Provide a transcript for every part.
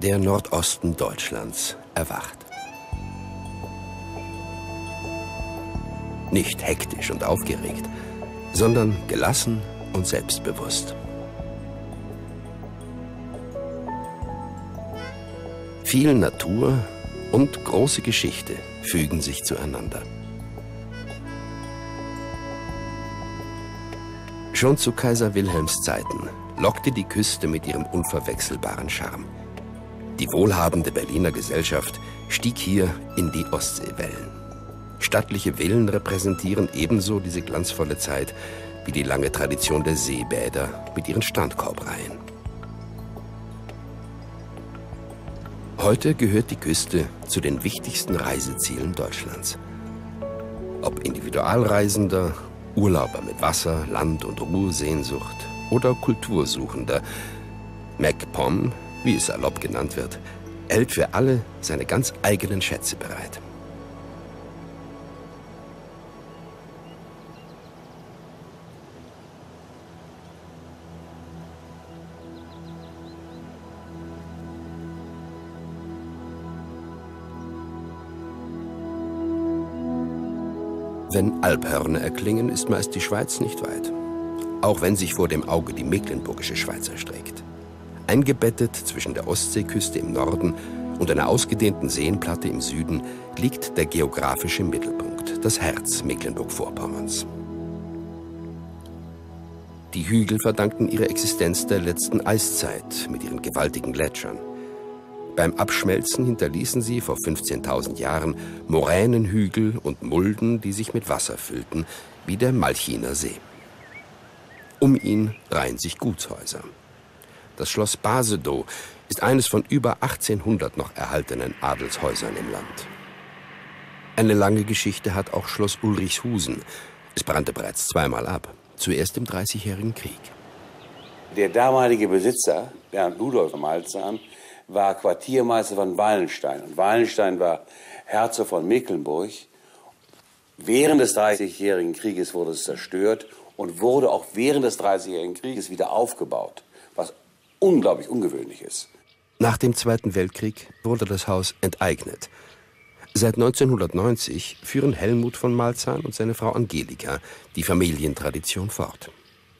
Der Nordosten Deutschlands erwacht. Nicht hektisch und aufgeregt, sondern gelassen und selbstbewusst. Viel Natur und große Geschichte fügen sich zueinander. Schon zu Kaiser Wilhelms Zeiten lockte die Küste mit ihrem unverwechselbaren Charme. Die wohlhabende Berliner Gesellschaft stieg hier in die Ostseewellen. Stattliche Villen repräsentieren ebenso diese glanzvolle Zeit wie die lange Tradition der Seebäder mit ihren Strandkorbreihen. Heute gehört die Küste zu den wichtigsten Reisezielen Deutschlands. Ob Individualreisender, Urlauber mit Wasser-, Land- und Ruhesehnsucht oder Kultursuchender, MacPom, wie es salopp genannt wird, hält für alle seine ganz eigenen Schätze bereit. Wenn Alphörner erklingen, ist meist die Schweiz nicht weit. Auch wenn sich vor dem Auge die mecklenburgische Schweiz erstreckt. Eingebettet zwischen der Ostseeküste im Norden und einer ausgedehnten Seenplatte im Süden liegt der geografische Mittelpunkt, das Herz Mecklenburg-Vorpommerns. Die Hügel verdanken ihre Existenz der letzten Eiszeit mit ihren gewaltigen Gletschern. Beim Abschmelzen hinterließen sie vor 15.000 Jahren Moränenhügel und Mulden, die sich mit Wasser füllten, wie der Malchiner See. Um ihn reihen sich Gutshäuser. Das Schloss Basedow ist eines von über 1800 noch erhaltenen Adelshäusern im Land. Eine lange Geschichte hat auch Schloss Ulrichshusen. Es brannte bereits zweimal ab, zuerst im Dreißigjährigen Krieg. Der damalige Besitzer, Bernd Ludolf Malzahn, war Quartiermeister von Wallenstein. Und Wallenstein war Herzog von Mecklenburg. Während des Dreißigjährigen Krieges wurde es zerstört und wurde auch während des Dreißigjährigen Krieges wieder aufgebaut, was unglaublich ungewöhnlich ist. Nach dem Zweiten Weltkrieg wurde das Haus enteignet. Seit 1990 führen Helmut von Malzahn und seine Frau Angelika die Familientradition fort.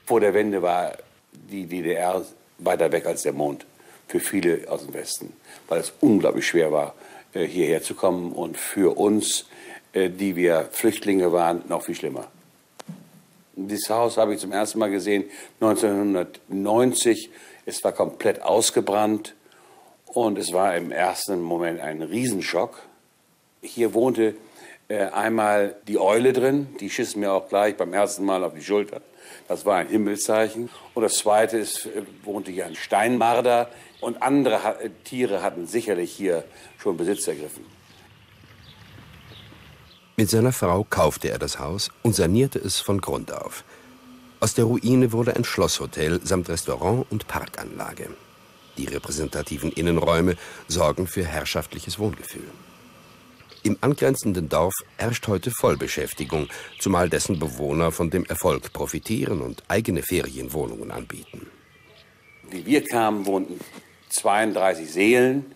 Vor der Wende war die DDR weiter weg als der Mond. Für viele aus dem Westen, weil es unglaublich schwer war, hierher zu kommen. Und für uns, die wir Flüchtlinge waren, noch viel schlimmer. Dieses Haus habe ich zum ersten Mal gesehen, 1990. Es war komplett ausgebrannt und es war im ersten Moment ein Riesenschock. Hier wohnte einmal die Eule drin, die schiss mir auch gleich beim ersten Mal auf die Schulter. Das war ein Himmelszeichen. Und das Zweite ist, wohnte hier ein Steinmarder. Und andere Tiere hatten sicherlich hier schon Besitz ergriffen. Mit seiner Frau kaufte er das Haus und sanierte es von Grund auf. Aus der Ruine wurde ein Schlosshotel samt Restaurant und Parkanlage. Die repräsentativen Innenräume sorgen für herrschaftliches Wohngefühl. Im angrenzenden Dorf herrscht heute Vollbeschäftigung, zumal dessen Bewohner von dem Erfolg profitieren und eigene Ferienwohnungen anbieten. Wie wir kamen, wohnten 32 Seelen,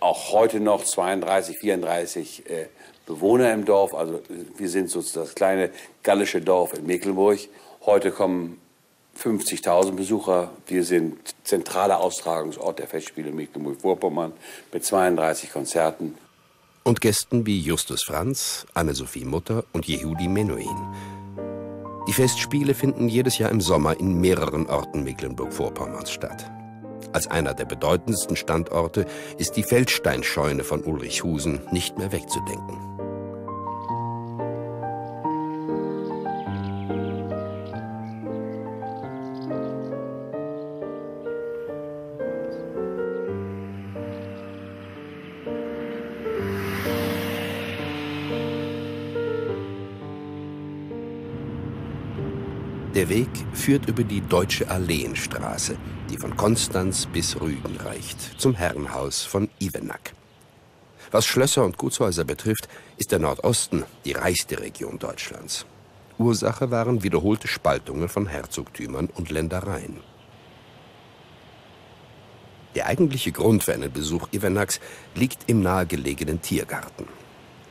auch heute noch 32, 34 Bewohner im Dorf. Also wir sind sozusagen das kleine gallische Dorf in Mecklenburg. Heute kommen 50.000 Besucher. Wir sind zentraler Austragungsort der Festspiele Mecklenburg-Vorpommern mit 32 Konzerten. Und Gästen wie Justus Franz, Anne-Sophie Mutter und Jehudi Menuhin. Die Festspiele finden jedes Jahr im Sommer in mehreren Orten Mecklenburg-Vorpommerns statt. Als einer der bedeutendsten Standorte ist die Feldsteinscheune von Ulrichshusen nicht mehr wegzudenken. Der Weg führt über die Deutsche Alleenstraße, die von Konstanz bis Rügen reicht, zum Herrenhaus von Ivenack. Was Schlösser und Gutshäuser betrifft, ist der Nordosten die reichste Region Deutschlands. Ursache waren wiederholte Spaltungen von Herzogtümern und Ländereien. Der eigentliche Grund für einen Besuch Ivenacks liegt im nahegelegenen Tiergarten.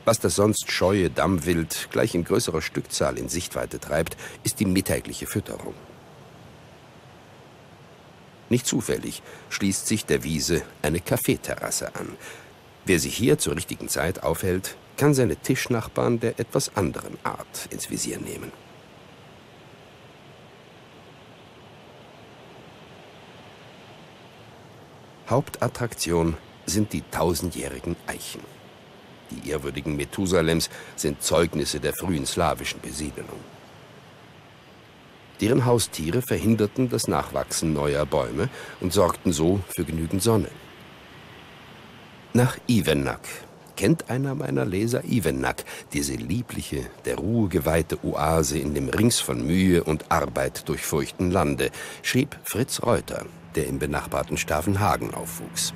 Was das sonst scheue Dammwild gleich in größerer Stückzahl in Sichtweite treibt, ist die mittägliche Fütterung. Nicht zufällig schließt sich der Wiese eine Kaffeeterrasse an. Wer sich hier zur richtigen Zeit aufhält, kann seine Tischnachbarn der etwas anderen Art ins Visier nehmen. Hauptattraktion sind die tausendjährigen Eichen. Die ehrwürdigen Methusalems sind Zeugnisse der frühen slawischen Besiedelung. Deren Haustiere verhinderten das Nachwachsen neuer Bäume und sorgten so für genügend Sonne. Nach Ivenack kennt einer meiner Leser Ivenack, diese liebliche, der Ruhe geweihte Oase in dem rings von Mühe und Arbeit durchfurchten Lande, schrieb Fritz Reuter, der im benachbarten Stavenhagen aufwuchs.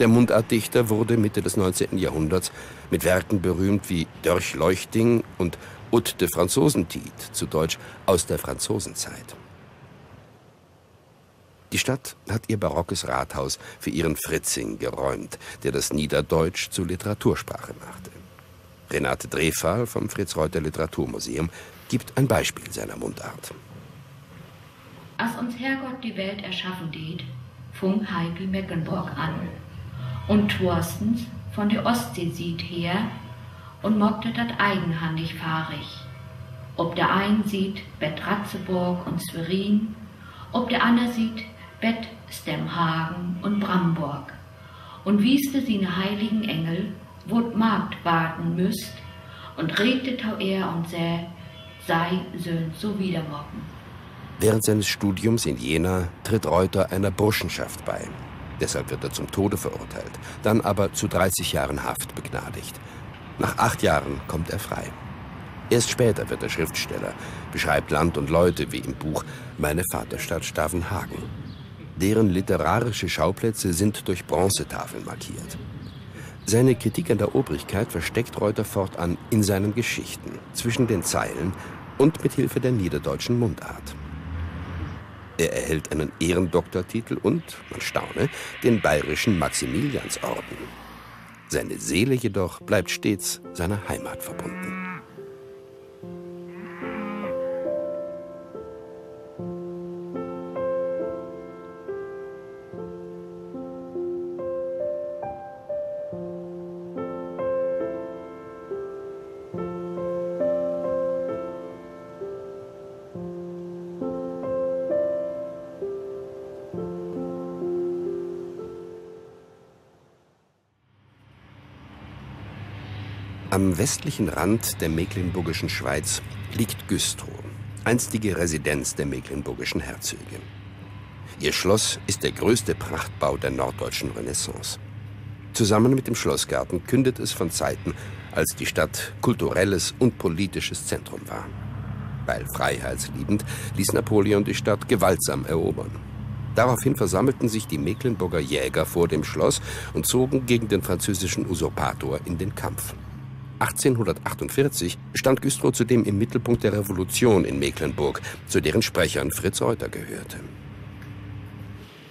Der Mundartdichter wurde Mitte des 19. Jahrhunderts mit Werken berühmt wie Dörchleuchting und Utte de Franzosentit, zu Deutsch aus der Franzosenzeit. Die Stadt hat ihr barockes Rathaus für ihren Fritzing geräumt, der das Niederdeutsch zur Literatursprache machte. Renate Drefahl vom Fritz-Reuter-Literaturmuseum gibt ein Beispiel seiner Mundart. Als uns Herrgott die Welt erschaffen tät, fung Heidi Mecklenburg an. Und Thorstens von der Ostsee sieht her und mochte dat eigenhandig fahrig. Ob der ein sieht, Bett Ratzeburg und Schwerin, ob der ander sieht, Bett Stemhagen und Bramburg. Und wie's für sie ne heiligen Engel, wot Markt warten müsst, und regte tau er und säh, sei söhnt so wieder morgen. Während seines Studiums in Jena tritt Reuter einer Burschenschaft bei. Deshalb wird er zum Tode verurteilt, dann aber zu 30 Jahren Haft begnadigt. Nach 8 Jahren kommt er frei. Erst später wird er Schriftsteller, beschreibt Land und Leute wie im Buch »Meine Vaterstadt Stavenhagen«. Deren literarische Schauplätze sind durch Bronzetafeln markiert. Seine Kritik an der Obrigkeit versteckt Reuter fortan in seinen Geschichten, zwischen den Zeilen und mit Hilfe der niederdeutschen Mundart. Er erhält einen Ehrendoktortitel und, man staune, den bayerischen Maximiliansorden. Seine Seele jedoch bleibt stets seiner Heimat verbunden. Am westlichen Rand der mecklenburgischen Schweiz liegt Güstrow, einstige Residenz der mecklenburgischen Herzöge. Ihr Schloss ist der größte Prachtbau der norddeutschen Renaissance. Zusammen mit dem Schlossgarten kündet es von Zeiten, als die Stadt kulturelles und politisches Zentrum war. Weil freiheitsliebend ließ Napoleon die Stadt gewaltsam erobern. Daraufhin versammelten sich die Mecklenburger Jäger vor dem Schloss und zogen gegen den französischen Usurpator in den Kampf. 1848 stand Güstrow zudem im Mittelpunkt der Revolution in Mecklenburg, zu deren Sprechern Fritz Reuter gehörte.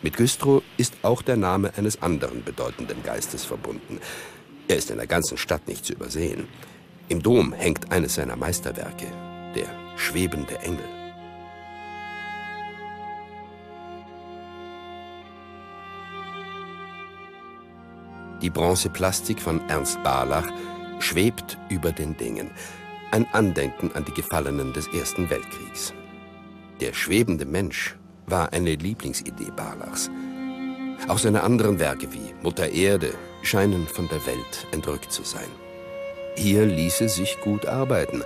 Mit Güstrow ist auch der Name eines anderen bedeutenden Geistes verbunden. Er ist in der ganzen Stadt nicht zu übersehen. Im Dom hängt eines seiner Meisterwerke, der schwebende Engel. Die Bronzeplastik von Ernst Barlach schwebt über den Dingen, ein Andenken an die Gefallenen des Ersten Weltkriegs. Der schwebende Mensch war eine Lieblingsidee Barlachs. Auch seine anderen Werke wie Mutter Erde scheinen von der Welt entrückt zu sein. Hier ließe sich gut arbeiten.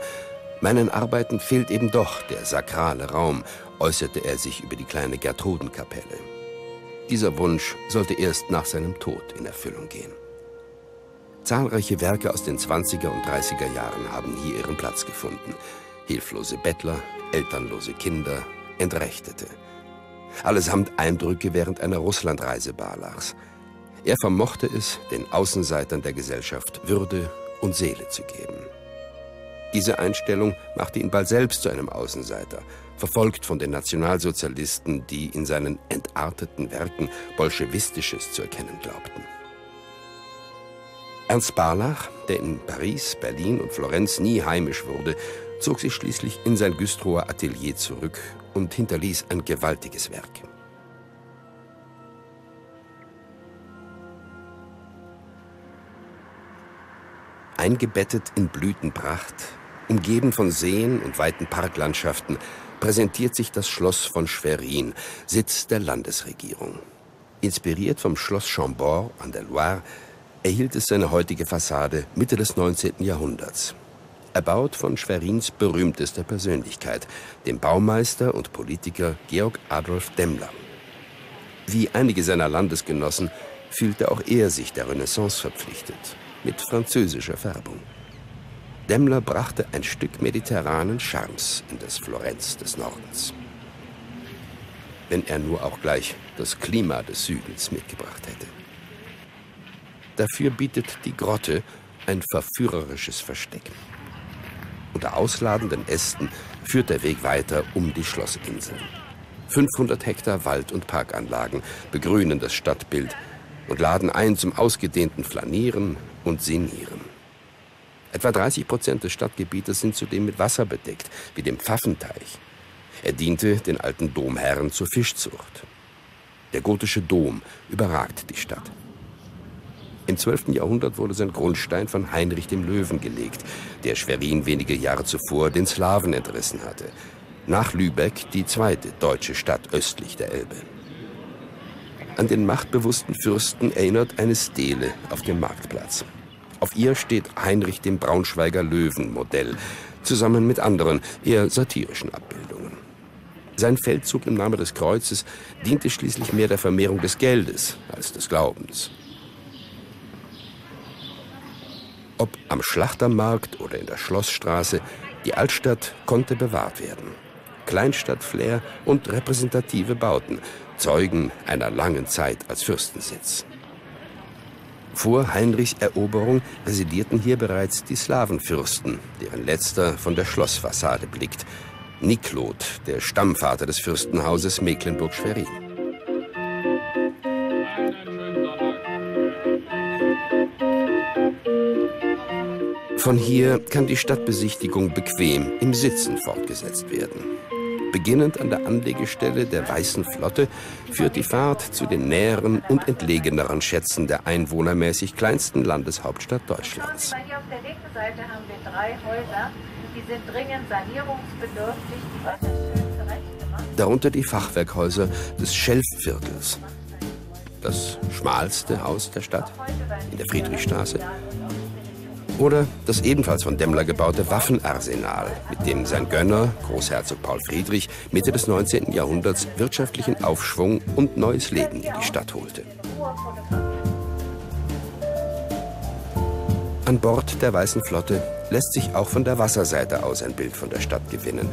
Meinen Arbeiten fehlt eben doch der sakrale Raum, äußerte er sich über die kleine Gertrudenkapelle. Dieser Wunsch sollte erst nach seinem Tod in Erfüllung gehen. Zahlreiche Werke aus den 20er und 30er Jahren haben hier ihren Platz gefunden. Hilflose Bettler, elternlose Kinder, Entrechtete. Allesamt Eindrücke während einer Russlandreise Barlachs. Er vermochte es, den Außenseitern der Gesellschaft Würde und Seele zu geben. Diese Einstellung machte ihn bald selbst zu einem Außenseiter verfolgt von den Nationalsozialisten, die in seinen entarteten Werken Bolschewistisches zu erkennen glaubten. Ernst Barlach, der in Paris, Berlin und Florenz nie heimisch wurde, zog sich schließlich in sein Güstrower Atelier zurück und hinterließ ein gewaltiges Werk. Eingebettet in Blütenpracht, umgeben von Seen und weiten Parklandschaften, präsentiert sich das Schloss von Schwerin, Sitz der Landesregierung. Inspiriert vom Schloss Chambord an der Loire erhielt es seine heutige Fassade Mitte des 19. Jahrhunderts. Erbaut von Schwerins berühmtester Persönlichkeit, dem Baumeister und Politiker Georg Adolf Demmler. Wie einige seiner Landesgenossen fühlte auch er sich der Renaissance verpflichtet, mit französischer Färbung. Demmler brachte ein Stück mediterranen Charmes in das Florenz des Nordens. Wenn er nur auch gleich das Klima des Südens mitgebracht hätte. Dafür bietet die Grotte ein verführerisches Versteck. Unter ausladenden Ästen führt der Weg weiter um die Schlossinsel. 500 Hektar Wald- und Parkanlagen begrünen das Stadtbild und laden ein zum ausgedehnten Flanieren und Sinnieren. Etwa 30% des Stadtgebietes sind zudem mit Wasser bedeckt, wie dem Pfaffenteich. Er diente den alten Domherren zur Fischzucht. Der gotische Dom überragt die Stadt. Im 12. Jahrhundert wurde sein Grundstein von Heinrich dem Löwen gelegt, der Schwerin wenige Jahre zuvor den Slawen entrissen hatte. Nach Lübeck die zweite deutsche Stadt östlich der Elbe. An den machtbewussten Fürsten erinnert eine Stele auf dem Marktplatz. Auf ihr steht Heinrich dem Braunschweiger Löwen-Modell, zusammen mit anderen, eher satirischen Abbildungen. Sein Feldzug im Namen des Kreuzes diente schließlich mehr der Vermehrung des Geldes als des Glaubens. Ob am Schlachtermarkt oder in der Schlossstraße, die Altstadt konnte bewahrt werden. Kleinstadtflair und repräsentative Bauten, Zeugen einer langen Zeit als Fürstensitz. Vor Heinrichs Eroberung residierten hier bereits die Slawenfürsten, deren letzter von der Schlossfassade blickt. Niklot, der Stammvater des Fürstenhauses Mecklenburg-Schwerin. Von hier kann die Stadtbesichtigung bequem im Sitzen fortgesetzt werden. Beginnend an der Anlegestelle der Weißen Flotte führt die Fahrt zu den näheren und entlegeneren Schätzen der einwohnermäßig kleinsten Landeshauptstadt Deutschlands. Hier auf der linken Seite haben wir 3 Häuser, die sind dringend sanierungsbedürftig, die waren schön zurecht gemacht. Darunter die Fachwerkhäuser des Schelfviertels, das schmalste Haus der Stadt in der Friedrichstraße. Oder das ebenfalls von Demmler gebaute Waffenarsenal, mit dem sein Gönner, Großherzog Paul Friedrich, Mitte des 19. Jahrhunderts wirtschaftlichen Aufschwung und neues Leben in die Stadt holte. An Bord der Weißen Flotte lässt sich auch von der Wasserseite aus ein Bild von der Stadt gewinnen.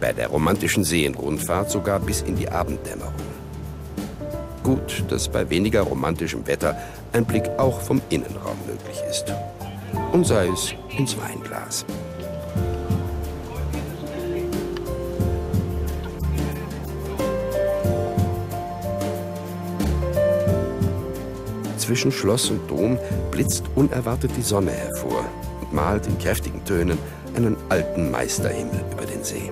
Bei der romantischen Seenrundfahrt sogar bis in die Abenddämmerung. Gut, dass bei weniger romantischem Wetter ein Blick auch vom Innenraum möglich ist. Und sei es ins Weinglas. Zwischen Schloss und Dom blitzt unerwartet die Sonne hervor und malt in kräftigen Tönen einen alten Meisterhimmel über den See.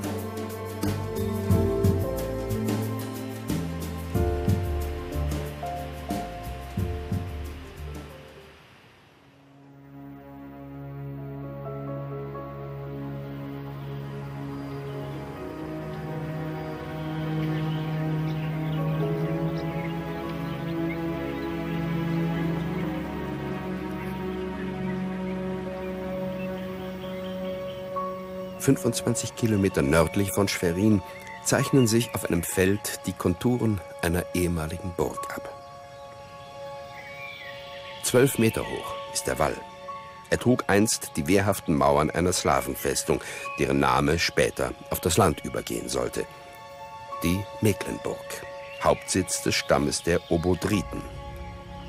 Rund 25 Kilometer nördlich von Schwerin zeichnen sich auf einem Feld die Konturen einer ehemaligen Burg ab. 12 Meter hoch ist der Wall. Er trug einst die wehrhaften Mauern einer Slawenfestung, deren Name später auf das Land übergehen sollte. Die Mecklenburg, Hauptsitz des Stammes der Obodriten.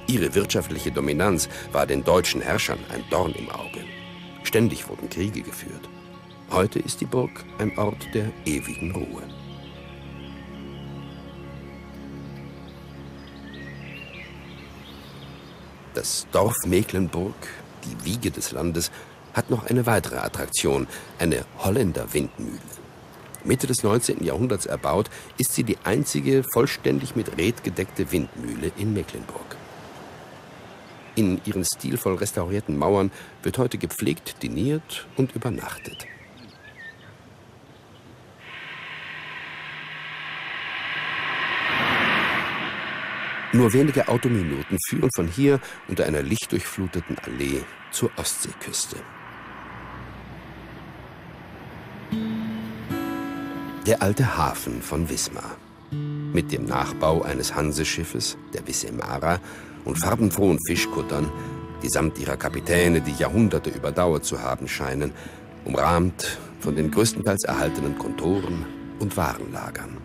Ihre wirtschaftliche Dominanz war den deutschen Herrschern ein Dorn im Auge. Ständig wurden Kriege geführt. Heute ist die Burg ein Ort der ewigen Ruhe. Das Dorf Mecklenburg, die Wiege des Landes, hat noch eine weitere Attraktion, eine Holländerwindmühle. Mitte des 19. Jahrhunderts erbaut, ist sie die einzige vollständig mit Reet gedeckte Windmühle in Mecklenburg. In ihren stilvoll restaurierten Mauern wird heute gepflegt, diniert und übernachtet. Nur wenige Autominuten führen von hier unter einer lichtdurchfluteten Allee zur Ostseeküste. Der alte Hafen von Wismar. Mit dem Nachbau eines Hanseschiffes, der Wissemara, und farbenfrohen Fischkuttern, die samt ihrer Kapitäne die Jahrhunderte überdauert zu haben scheinen, umrahmt von den größtenteils erhaltenen Kontoren und Warenlagern.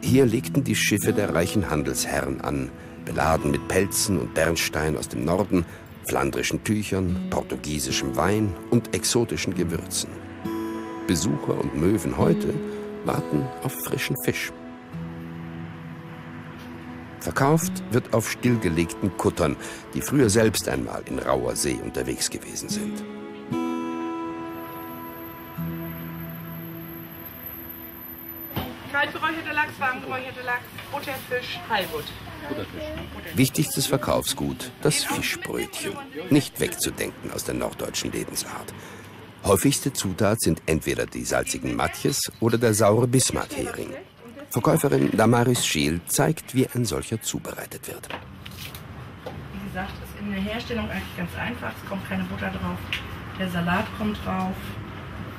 Hier legten die Schiffe der reichen Handelsherren an, beladen mit Pelzen und Bernstein aus dem Norden, flandrischen Tüchern, portugiesischem Wein und exotischen Gewürzen. Besucher und Möwen heute warten auf frischen Fisch. Verkauft wird auf stillgelegten Kuttern, die früher selbst einmal in rauer See unterwegs gewesen sind. Kaltgeräucherte Lachs, warmgeräucherte Lachs, Butterfisch, Heilbutt. Wichtigstes Verkaufsgut, das Fischbrötchen. Nicht wegzudenken aus der norddeutschen Lebensart. Häufigste Zutat sind entweder die salzigen Matjes oder der saure Bismarck-Hering. Verkäuferin Damaris Schiel zeigt, wie ein solcher zubereitet wird. Wie gesagt, ist in der Herstellung eigentlich ganz einfach. Es kommt keine Butter drauf. Der Salat kommt drauf.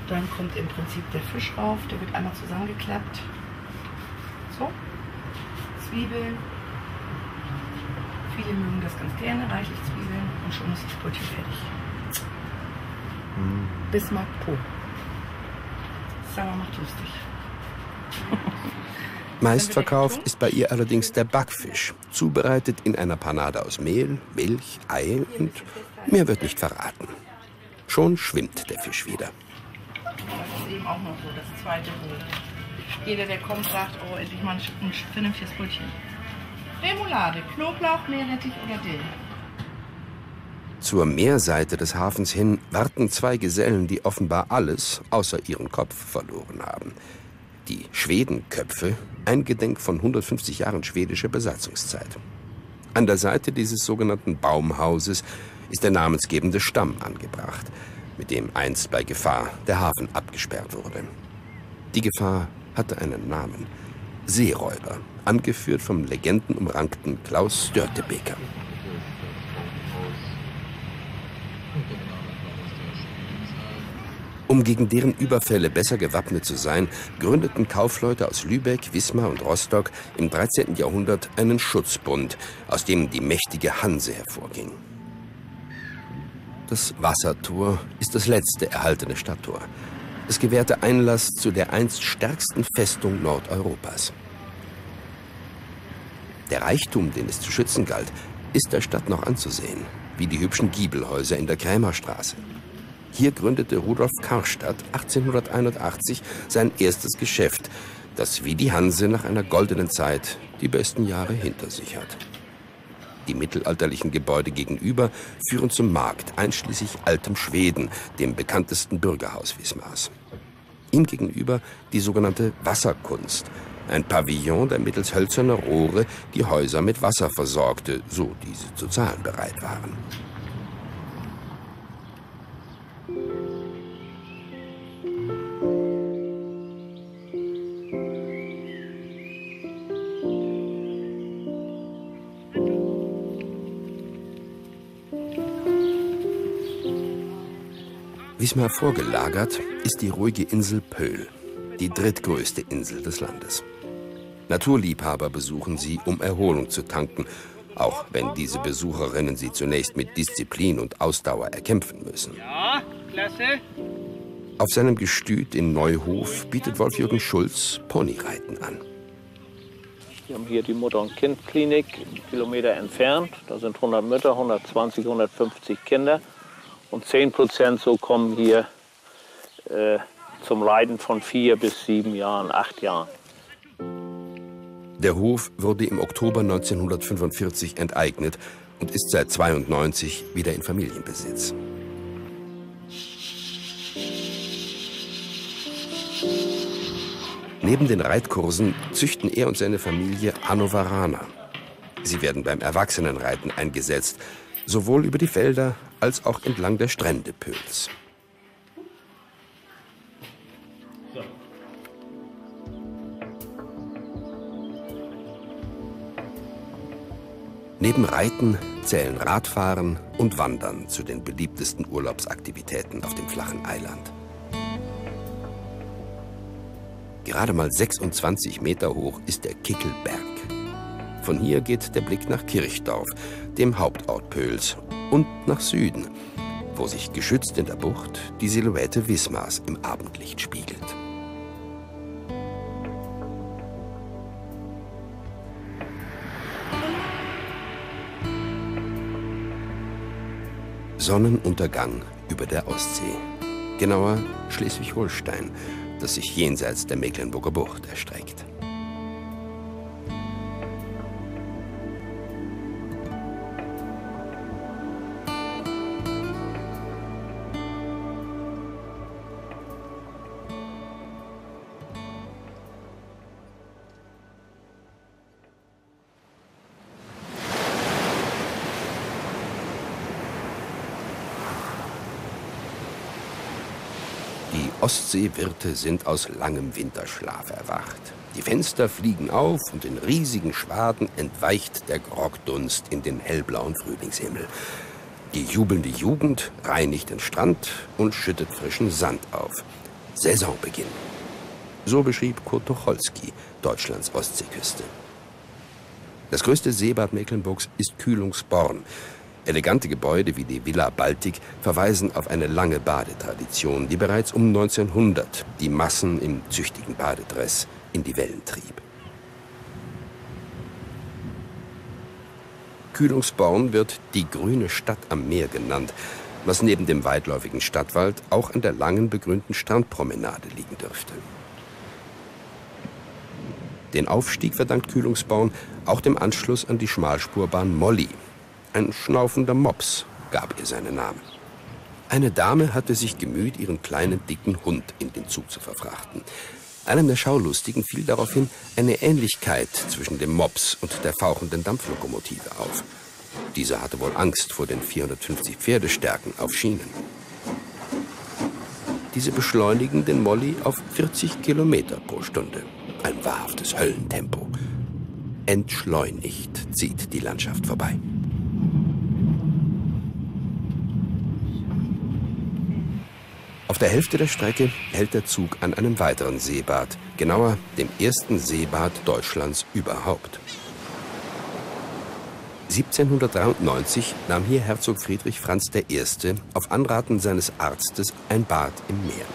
Dann kommt im Prinzip der Fisch drauf. Der wird einmal zusammengeklappt. So. Zwiebeln. Viele mögen das ganz gerne. Reichlich Zwiebeln. Und schon ist das Brötchen fertig. Bismarck Poel. Sauer macht lustig. Meistverkauft ist bei ihr allerdings der Backfisch, zubereitet in einer Panade aus Mehl, Milch, Ei und mehr wird nicht verraten. Schon schwimmt der Fisch wieder. Das ist eben auch noch so, das zweite Brot. Jeder, der kommt, sagt, oh, endlich mal ein vernünftiges Brötchen. Remoulade, Knoblauch, Meerrettich oder Dill. Zur Meerseite des Hafens hin warten zwei Gesellen, die offenbar alles außer ihren Kopf verloren haben. Die Schwedenköpfe, eingedenk von 150 Jahren schwedischer Besatzungszeit. An der Seite dieses sogenannten Baumhauses ist der namensgebende Stamm angebracht, mit dem einst bei Gefahr der Hafen abgesperrt wurde. Die Gefahr hatte einen Namen. Seeräuber, angeführt vom legendenumrankten Klaus Störtebeker. Um gegen deren Überfälle besser gewappnet zu sein, gründeten Kaufleute aus Lübeck, Wismar und Rostock im 13. Jahrhundert einen Schutzbund, aus dem die mächtige Hanse hervorging. Das Wassertor ist das letzte erhaltene Stadttor. Es gewährte Einlass zu der einst stärksten Festung Nordeuropas. Der Reichtum, den es zu schützen galt, ist der Stadt noch anzusehen, wie die hübschen Giebelhäuser in der Krämerstraße. Hier gründete Rudolf Karstadt 1881 sein erstes Geschäft, das wie die Hanse nach einer goldenen Zeit die besten Jahre hinter sich hat. Die mittelalterlichen Gebäude gegenüber führen zum Markt, einschließlich Altem Schweden, dem bekanntesten Bürgerhaus Wismars. Ihm gegenüber die sogenannte Wasserkunst, ein Pavillon, der mittels hölzerner Rohre die Häuser mit Wasser versorgte, so diese zu zahlen bereit waren. Wismar vorgelagert ist die ruhige Insel Poel, die drittgrößte Insel des Landes. Naturliebhaber besuchen sie, um Erholung zu tanken, auch wenn diese Besucherinnen sie zunächst mit Disziplin und Ausdauer erkämpfen müssen. Ja, klasse. Auf seinem Gestüt in Neuhof bietet Wolf-Jürgen Schulz Ponyreiten an. Wir haben hier die Mutter- und Kindklinik, einen Kilometer entfernt. Da sind 100 Mütter, 120, 150 Kinder. Und 10% so kommen hier zum Reiten von 4 bis 7 Jahren, 8 Jahren. Der Hof wurde im Oktober 1945 enteignet und ist seit 1992 wieder in Familienbesitz. Neben den Reitkursen züchten er und seine Familie Hannoveraner. Sie werden beim Erwachsenenreiten eingesetzt, sowohl über die Felder als auch entlang der Strände Pöls. Neben Reiten zählen Radfahren und Wandern zu den beliebtesten Urlaubsaktivitäten auf dem flachen Eiland. Gerade mal 26 Meter hoch ist der Kickelberg. Von hier geht der Blick nach Kirchdorf, dem Hauptort Pöls, und nach Süden, wo sich geschützt in der Bucht die Silhouette Wismars im Abendlicht spiegelt. Sonnenuntergang über der Ostsee, genauer Schleswig-Holstein, das sich jenseits der Mecklenburger Bucht erstreckt. Ostseewirte sind aus langem Winterschlaf erwacht. Die Fenster fliegen auf und in riesigen Schwaden entweicht der Grogdunst in den hellblauen Frühlingshimmel. Die jubelnde Jugend reinigt den Strand und schüttet frischen Sand auf. Saisonbeginn. So beschrieb Kurt Tucholsky Deutschlands Ostseeküste. Das größte Seebad Mecklenburgs ist Kühlungsborn. Elegante Gebäude wie die Villa Baltik verweisen auf eine lange Badetradition, die bereits um 1900 die Massen im züchtigen Badedress in die Wellen trieb. Kühlungsborn wird die grüne Stadt am Meer genannt, was neben dem weitläufigen Stadtwald auch an der langen begrünten Strandpromenade liegen dürfte. Den Aufstieg verdankt Kühlungsborn auch dem Anschluss an die Schmalspurbahn Molly. Ein schnaufender Mops gab ihr seinen Namen. Eine Dame hatte sich gemüht, ihren kleinen, dicken Hund in den Zug zu verfrachten. Einem der Schaulustigen fiel daraufhin eine Ähnlichkeit zwischen dem Mops und der fauchenden Dampflokomotive auf. Dieser hatte wohl Angst vor den 450 Pferdestärken auf Schienen. Diese beschleunigen den Molly auf 40 Kilometer pro Stunde. Ein wahrhaftes Höllentempo. Entschleunigt zieht die Landschaft vorbei. Auf der Hälfte der Strecke hält der Zug an einem weiteren Seebad, genauer dem ersten Seebad Deutschlands überhaupt. 1793 nahm hier Herzog Friedrich Franz I. auf Anraten seines Arztes ein Bad im Meer.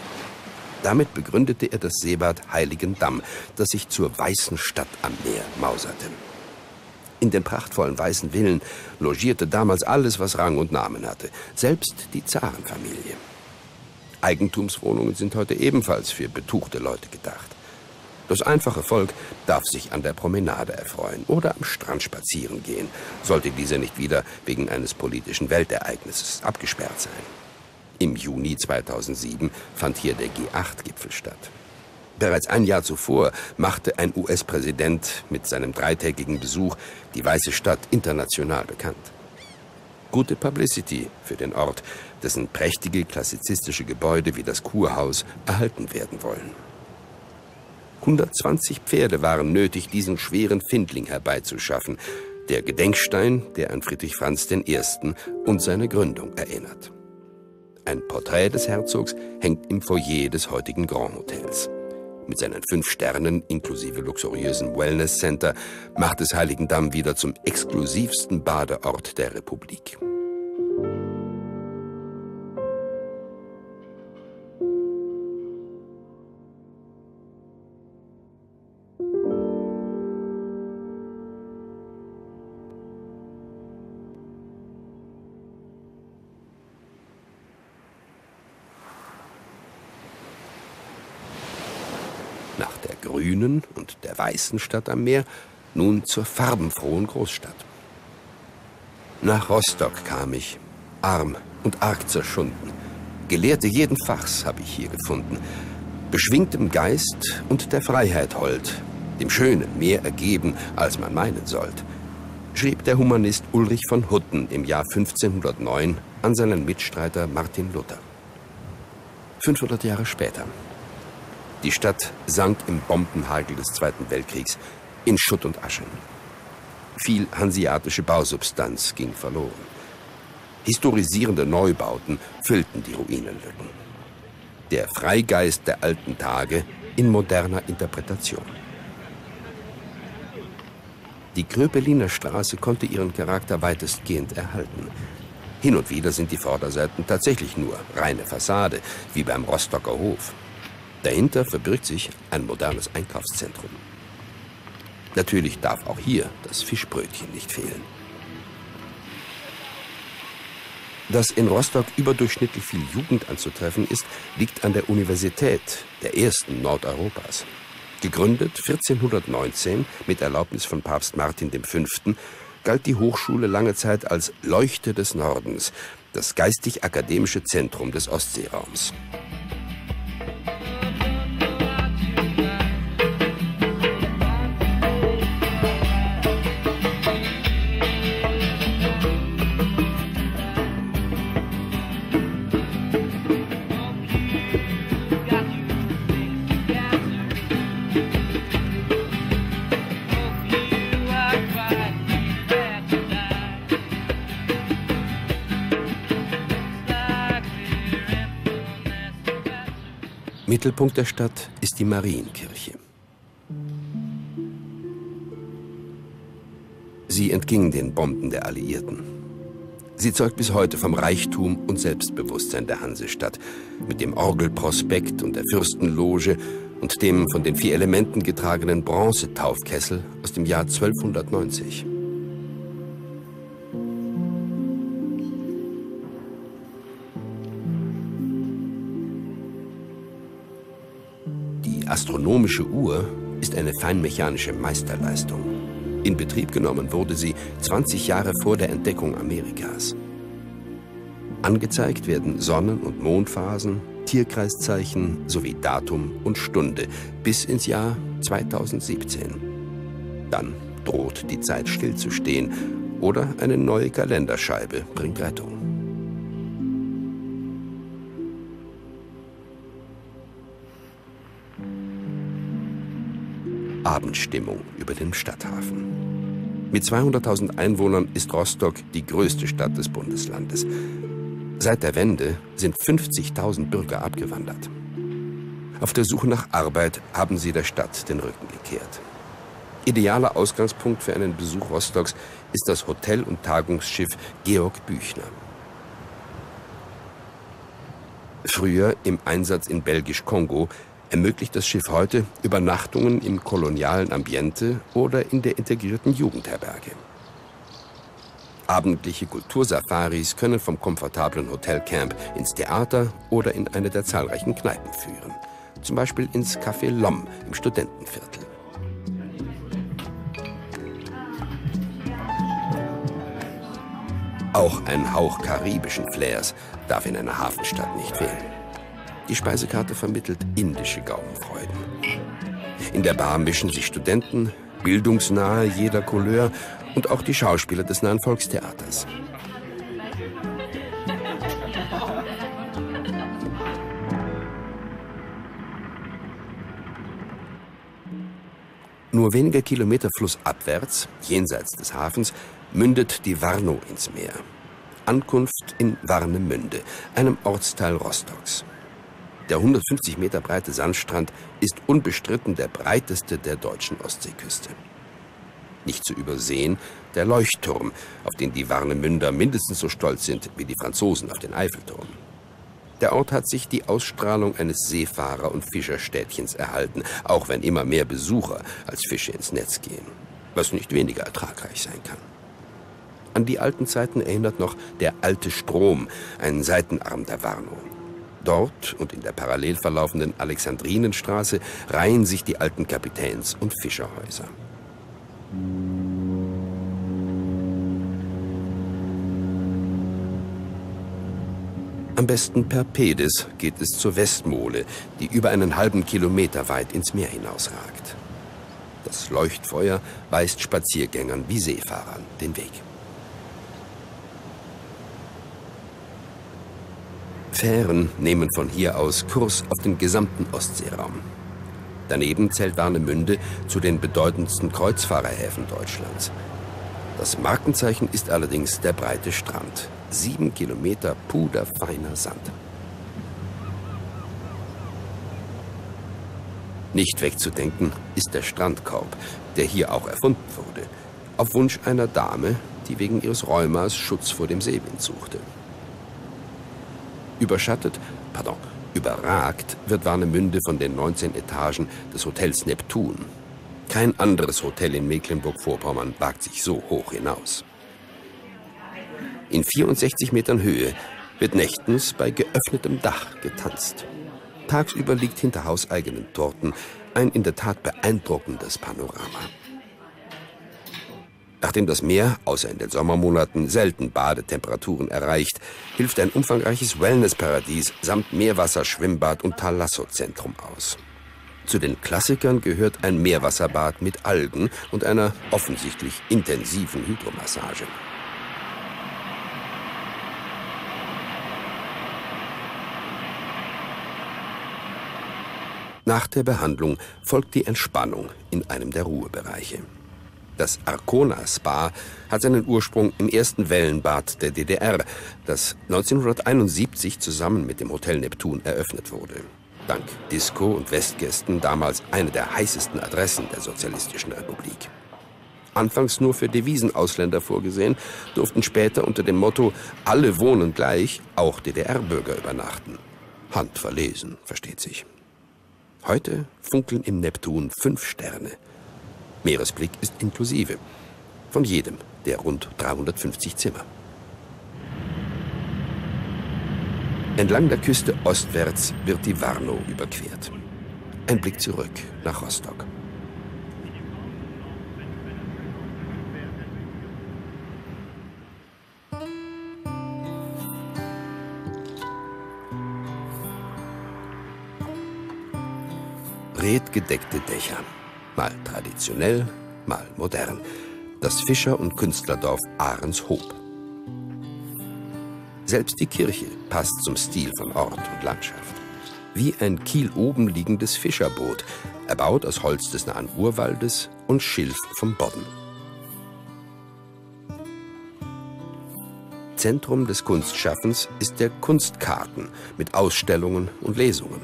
Damit begründete er das Seebad Heiligendamm, das sich zur Weißen Stadt am Meer mauserte. In den prachtvollen weißen Villen logierte damals alles, was Rang und Namen hatte, selbst die Zarenfamilie. Eigentumswohnungen sind heute ebenfalls für betuchte Leute gedacht. Das einfache Volk darf sich an der Promenade erfreuen oder am Strand spazieren gehen, sollte dieser nicht wieder wegen eines politischen Weltereignisses abgesperrt sein. Im Juni 2007 fand hier der G8-Gipfel statt. Bereits ein Jahr zuvor machte ein US-Präsident mit seinem dreitägigen Besuch die Weiße Stadt international bekannt. Gute Publicity für den Ort, dessen prächtige klassizistische Gebäude wie das Kurhaus erhalten werden wollen. 120 Pferde waren nötig, diesen schweren Findling herbeizuschaffen, der Gedenkstein, der an Friedrich Franz I. und seine Gründung erinnert. Ein Porträt des Herzogs hängt im Foyer des heutigen Grand Hotels. Mit seinen 5 Sternen inklusive luxuriösen Wellness Center macht es Heiligendamm wieder zum exklusivsten Badeort der Republik. Nach der grünen und der weißen Stadt am Meer nun zur farbenfrohen Großstadt. Nach Rostock kam ich, arm und arg zerschunden. Gelehrte jeden Fachs habe ich hier gefunden, beschwingtem Geist und der Freiheit hold, dem Schönen mehr ergeben, als man meinen sollt, schrieb der Humanist Ulrich von Hutten im Jahr 1509 an seinen Mitstreiter Martin Luther. 500 Jahre später. Die Stadt sank im Bombenhagel des Zweiten Weltkriegs in Schutt und Asche. Viel hanseatische Bausubstanz ging verloren. Historisierende Neubauten füllten die Ruinenlücken. Der Freigeist der alten Tage in moderner Interpretation. Die Kröpeliner Straße konnte ihren Charakter weitestgehend erhalten. Hin und wieder sind die Vorderseiten tatsächlich nur reine Fassade, wie beim Rostocker Hof. Dahinter verbirgt sich ein modernes Einkaufszentrum. Natürlich darf auch hier das Fischbrötchen nicht fehlen. Dass in Rostock überdurchschnittlich viel Jugend anzutreffen ist, liegt an der Universität, der ersten Nordeuropas. Gegründet 1419 mit Erlaubnis von Papst Martin V., galt die Hochschule lange Zeit als Leuchte des Nordens, das geistig-akademische Zentrum des Ostseeraums. Mittelpunkt der Stadt ist die Marienkirche. Sie entging den Bomben der Alliierten. Sie zeugt bis heute vom Reichtum und Selbstbewusstsein der Hansestadt, mit dem Orgelprospekt und der Fürstenloge und dem von den 4 Elementen getragenen Bronzetaufkessel aus dem Jahr 1290. Die astronomische Uhr ist eine feinmechanische Meisterleistung. In Betrieb genommen wurde sie 20 Jahre vor der Entdeckung Amerikas. Angezeigt werden Sonnen- und Mondphasen, Tierkreiszeichen sowie Datum und Stunde bis ins Jahr 2017. Dann droht die Zeit stillzustehen oder eine neue Kalenderscheibe bringt Rettung. Abendstimmung über dem Stadthafen. Mit 200.000 Einwohnern ist Rostock die größte Stadt des Bundeslandes. Seit der Wende sind 50.000 Bürger abgewandert. Auf der Suche nach Arbeit haben sie der Stadt den Rücken gekehrt. Idealer Ausgangspunkt für einen Besuch Rostocks ist das Hotel- und Tagungsschiff Georg Büchner. Früher im Einsatz in Belgisch-Kongo ermöglicht das Schiff heute Übernachtungen im kolonialen Ambiente oder in der integrierten Jugendherberge. Abendliche Kultursafaris können vom komfortablen Hotelcamp ins Theater oder in eine der zahlreichen Kneipen führen. Zum Beispiel ins Café Lomm im Studentenviertel. Auch ein Hauch karibischen Flairs darf in einer Hafenstadt nicht fehlen. Die Speisekarte vermittelt indische Gaumenfreuden. In der Bar mischen sich Studenten, bildungsnahe jeder Couleur und auch die Schauspieler des Nahen Volkstheaters. Nur wenige Kilometer flussabwärts, jenseits des Hafens, mündet die Warnow ins Meer. Ankunft in Warnemünde, einem Ortsteil Rostocks. Der 150 Meter breite Sandstrand ist unbestritten der breiteste der deutschen Ostseeküste. Nicht zu übersehen der Leuchtturm, auf den die Warnemünder mindestens so stolz sind wie die Franzosen auf den Eiffelturm. Der Ort hat sich die Ausstrahlung eines Seefahrer- und Fischerstädtchens erhalten, auch wenn immer mehr Besucher als Fische ins Netz gehen, was nicht weniger ertragreich sein kann. An die alten Zeiten erinnert noch der alte Strom, ein Seitenarm der Warnow. Dort und in der parallel verlaufenden Alexandrinenstraße reihen sich die alten Kapitäns- und Fischerhäuser. Am besten per Pedis geht es zur Westmole, die über einen halben Kilometer weit ins Meer hinausragt. Das Leuchtfeuer weist Spaziergängern wie Seefahrern den Weg. Fähren nehmen von hier aus Kurs auf den gesamten Ostseeraum. Daneben zählt Warnemünde zu den bedeutendsten Kreuzfahrerhäfen Deutschlands. Das Markenzeichen ist allerdings der breite Strand. 7 Kilometer puderfeiner Sand. Nicht wegzudenken ist der Strandkorb, der hier auch erfunden wurde, auf Wunsch einer Dame, die wegen ihres Rheumas Schutz vor dem Seewind suchte. Überragt wird Warnemünde von den 19 Etagen des Hotels Neptun. Kein anderes Hotel in Mecklenburg-Vorpommern wagt sich so hoch hinaus. In 64 Metern Höhe wird nächtens bei geöffnetem Dach getanzt. Tagsüber liegt hinter hauseigenen Torten ein in der Tat beeindruckendes Panorama. Nachdem das Meer, außer in den Sommermonaten, selten Badetemperaturen erreicht, hilft ein umfangreiches Wellnessparadies samt Meerwasser, Schwimmbad und Thalasso-Zentrum aus. Zu den Klassikern gehört ein Meerwasserbad mit Algen und einer offensichtlich intensiven Hydromassage. Nach der Behandlung folgt die Entspannung in einem der Ruhebereiche. Das Arkona-Spa hat seinen Ursprung im ersten Wellenbad der DDR, das 1971 zusammen mit dem Hotel Neptun eröffnet wurde. Dank Disco und Westgästen damals eine der heißesten Adressen der Sozialistischen Republik. Anfangs nur für Devisenausländer vorgesehen, durften später unter dem Motto »Alle wohnen gleich« auch DDR-Bürger übernachten. Handverlesen, versteht sich. Heute funkeln im Neptun 5 Sterne. Meeresblick ist inklusive, von jedem der rund 350 Zimmer. Entlang der Küste ostwärts wird die Warnow überquert. Ein Blick zurück nach Rostock. Redgedeckte Dächer. Mal traditionell, mal modern. Das Fischer- und Künstlerdorf Ahrenshoop. Selbst die Kirche passt zum Stil von Ort und Landschaft. Wie ein kieloben liegendes Fischerboot, erbaut aus Holz des nahen Urwaldes und Schilf vom Bodden. Zentrum des Kunstschaffens ist der Kunstkarten mit Ausstellungen und Lesungen.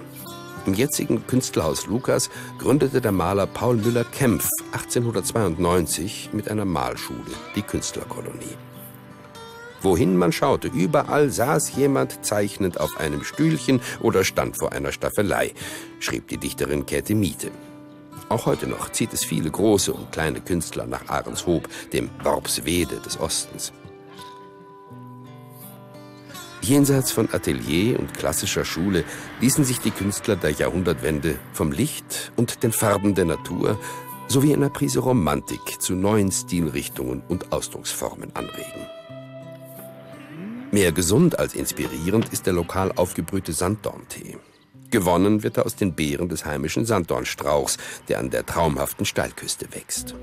Im jetzigen Künstlerhaus Lukas gründete der Maler Paul Müller-Kempf 1892 mit einer Malschule die Künstlerkolonie. Wohin man schaute, überall saß jemand zeichnend auf einem Stühlchen oder stand vor einer Staffelei, schrieb die Dichterin Käthe Miete. Auch heute noch zieht es viele große und kleine Künstler nach Ahrenshoop, dem Worpswede des Ostens. Jenseits von Atelier und klassischer Schule ließen sich die Künstler der Jahrhundertwende vom Licht und den Farben der Natur sowie einer Prise Romantik zu neuen Stilrichtungen und Ausdrucksformen anregen. Mehr gesund als inspirierend ist der lokal aufgebrühte Sanddorntee. Gewonnen wird er aus den Beeren des heimischen Sanddornstrauchs, der an der traumhaften Steilküste wächst.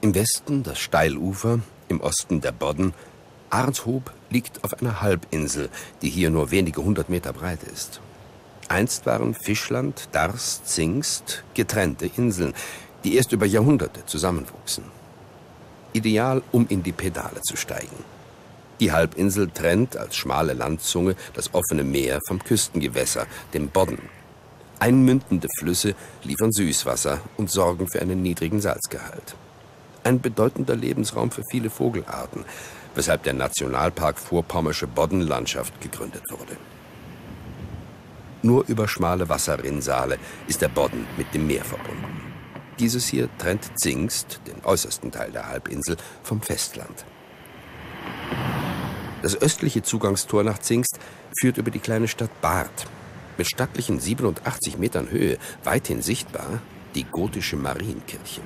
Im Westen das Steilufer, im Osten der Bodden. Ahrenshoop liegt auf einer Halbinsel, die hier nur wenige hundert Meter breit ist. Einst waren Fischland, Darß, Zingst getrennte Inseln, die erst über Jahrhunderte zusammenwuchsen. Ideal, um in die Pedale zu steigen. Die Halbinsel trennt als schmale Landzunge das offene Meer vom Küstengewässer, dem Bodden. Einmündende Flüsse liefern Süßwasser und sorgen für einen niedrigen Salzgehalt. Ein bedeutender Lebensraum für viele Vogelarten, weshalb der Nationalpark Vorpommersche Boddenlandschaft gegründet wurde. Nur über schmale Wasserrinnsale ist der Bodden mit dem Meer verbunden. Dieses hier trennt Zingst, den äußersten Teil der Halbinsel, vom Festland. Das östliche Zugangstor nach Zingst führt über die kleine Stadt Barth. Mit stattlichen 87 Metern Höhe, weithin sichtbar, die gotische Marienkirche.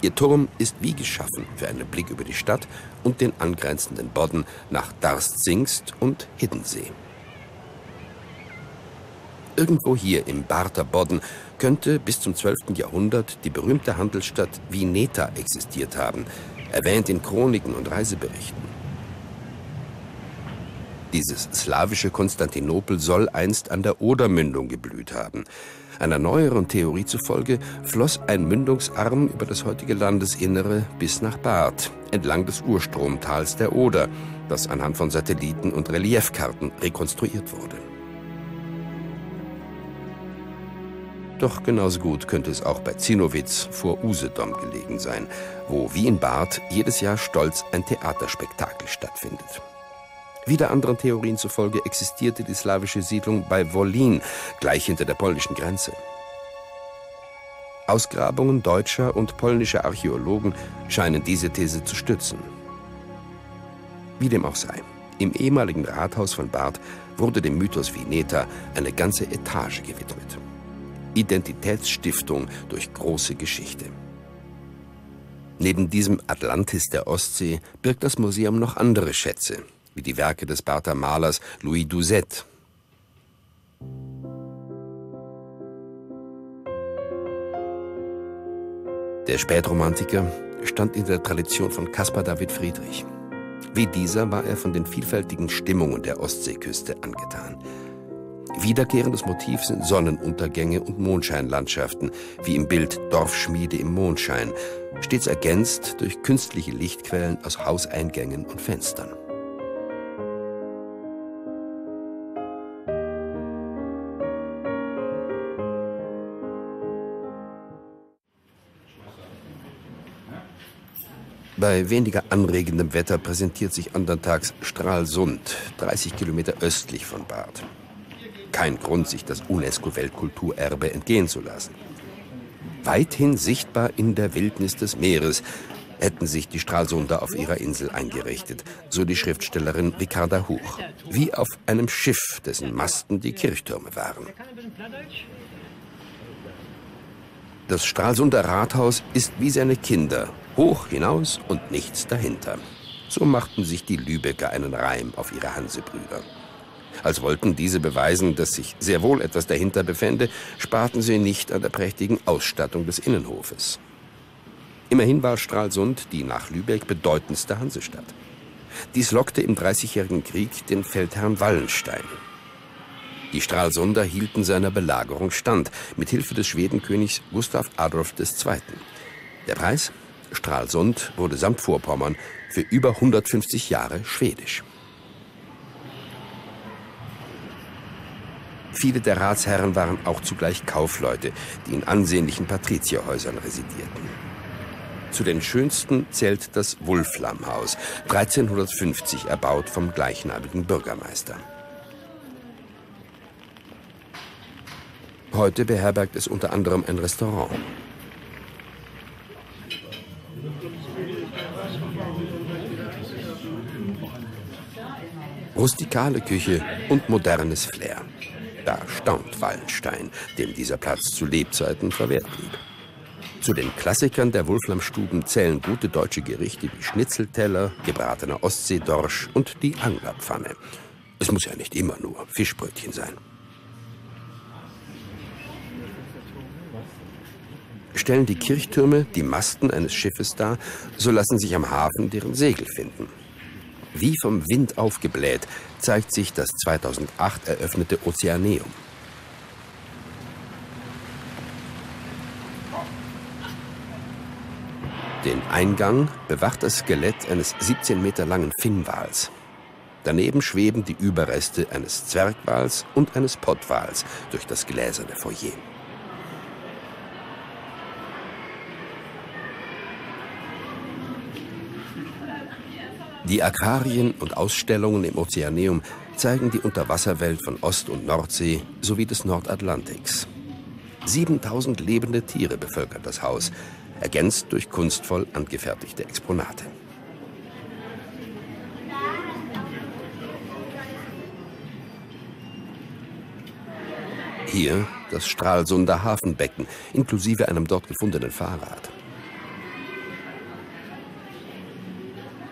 Ihr Turm ist wie geschaffen für einen Blick über die Stadt und den angrenzenden Bodden nach Darß-Zingst und Hiddensee. Irgendwo hier im Barther Bodden könnte bis zum 12. Jahrhundert die berühmte Handelsstadt Vineta existiert haben, erwähnt in Chroniken und Reiseberichten. Dieses slawische Konstantinopel soll einst an der Odermündung geblüht haben. Einer neueren Theorie zufolge floss ein Mündungsarm über das heutige Landesinnere bis nach Barth, entlang des Urstromtals der Oder, das anhand von Satelliten und Reliefkarten rekonstruiert wurde. Doch genauso gut könnte es auch bei Zinnowitz vor Usedom gelegen sein, wo wie in Barth jedes Jahr stolz ein Theaterspektakel stattfindet. Wieder anderen Theorien zufolge existierte die slawische Siedlung bei Wollin, gleich hinter der polnischen Grenze. Ausgrabungen deutscher und polnischer Archäologen scheinen diese These zu stützen. Wie dem auch sei, im ehemaligen Rathaus von Barth wurde dem Mythos Vineta eine ganze Etage gewidmet. Identitätsstiftung durch große Geschichte. Neben diesem Atlantis der Ostsee birgt das Museum noch andere Schätze, wie die Werke des Barther Malers Louis Doucet. Der Spätromantiker stand in der Tradition von Caspar David Friedrich. Wie dieser war er von den vielfältigen Stimmungen der Ostseeküste angetan. Wiederkehrendes Motiv sind Sonnenuntergänge und Mondscheinlandschaften, wie im Bild Dorfschmiede im Mondschein, stets ergänzt durch künstliche Lichtquellen aus Hauseingängen und Fenstern. Bei weniger anregendem Wetter präsentiert sich anderntags Stralsund, 30 Kilometer östlich von Barth. Kein Grund, sich das UNESCO-Weltkulturerbe entgehen zu lassen. Weithin sichtbar in der Wildnis des Meeres hätten sich die Stralsunder auf ihrer Insel eingerichtet, so die Schriftstellerin Ricarda Huch, wie auf einem Schiff, dessen Masten die Kirchtürme waren. Das Stralsunder Rathaus ist wie seine Kinder, hoch hinaus und nichts dahinter. So machten sich die Lübecker einen Reim auf ihre Hansebrüder. Als wollten diese beweisen, dass sich sehr wohl etwas dahinter befände, sparten sie nicht an der prächtigen Ausstattung des Innenhofes. Immerhin war Stralsund die nach Lübeck bedeutendste Hansestadt. Dies lockte im Dreißigjährigen Krieg den Feldherrn Wallenstein. Die Stralsunder hielten seiner Belagerung stand, mit Hilfe des Schwedenkönigs Gustav Adolf II. Der Preis? Stralsund wurde samt Vorpommern für über 150 Jahre schwedisch. Viele der Ratsherren waren auch zugleich Kaufleute, die in ansehnlichen Patrizierhäusern residierten. Zu den schönsten zählt das Wulflamhaus, 1350 erbaut vom gleichnamigen Bürgermeister. Heute beherbergt es unter anderem ein Restaurant. Rustikale Küche und modernes Flair. Da staunt Wallenstein, dem dieser Platz zu Lebzeiten verwehrt blieb. Zu den Klassikern der Wulflamstuben zählen gute deutsche Gerichte wie Schnitzelteller, gebratener Ostseedorsch und die Anglerpfanne. Es muss ja nicht immer nur Fischbrötchen sein. Stellen die Kirchtürme die Masten eines Schiffes dar, so lassen sich am Hafen deren Segel finden. Wie vom Wind aufgebläht, zeigt sich das 2008 eröffnete Ozeaneum. Den Eingang bewacht das Skelett eines 17 Meter langen Finnwals. Daneben schweben die Überreste eines Zwergwals und eines Pottwals durch das gläserne Foyer. Die Aquarien und Ausstellungen im Ozeaneum zeigen die Unterwasserwelt von Ost- und Nordsee sowie des Nordatlantiks. 7000 lebende Tiere bevölkert das Haus, ergänzt durch kunstvoll angefertigte Exponate. Hier das Stralsunder Hafenbecken, inklusive einem dort gefundenen Fahrrad.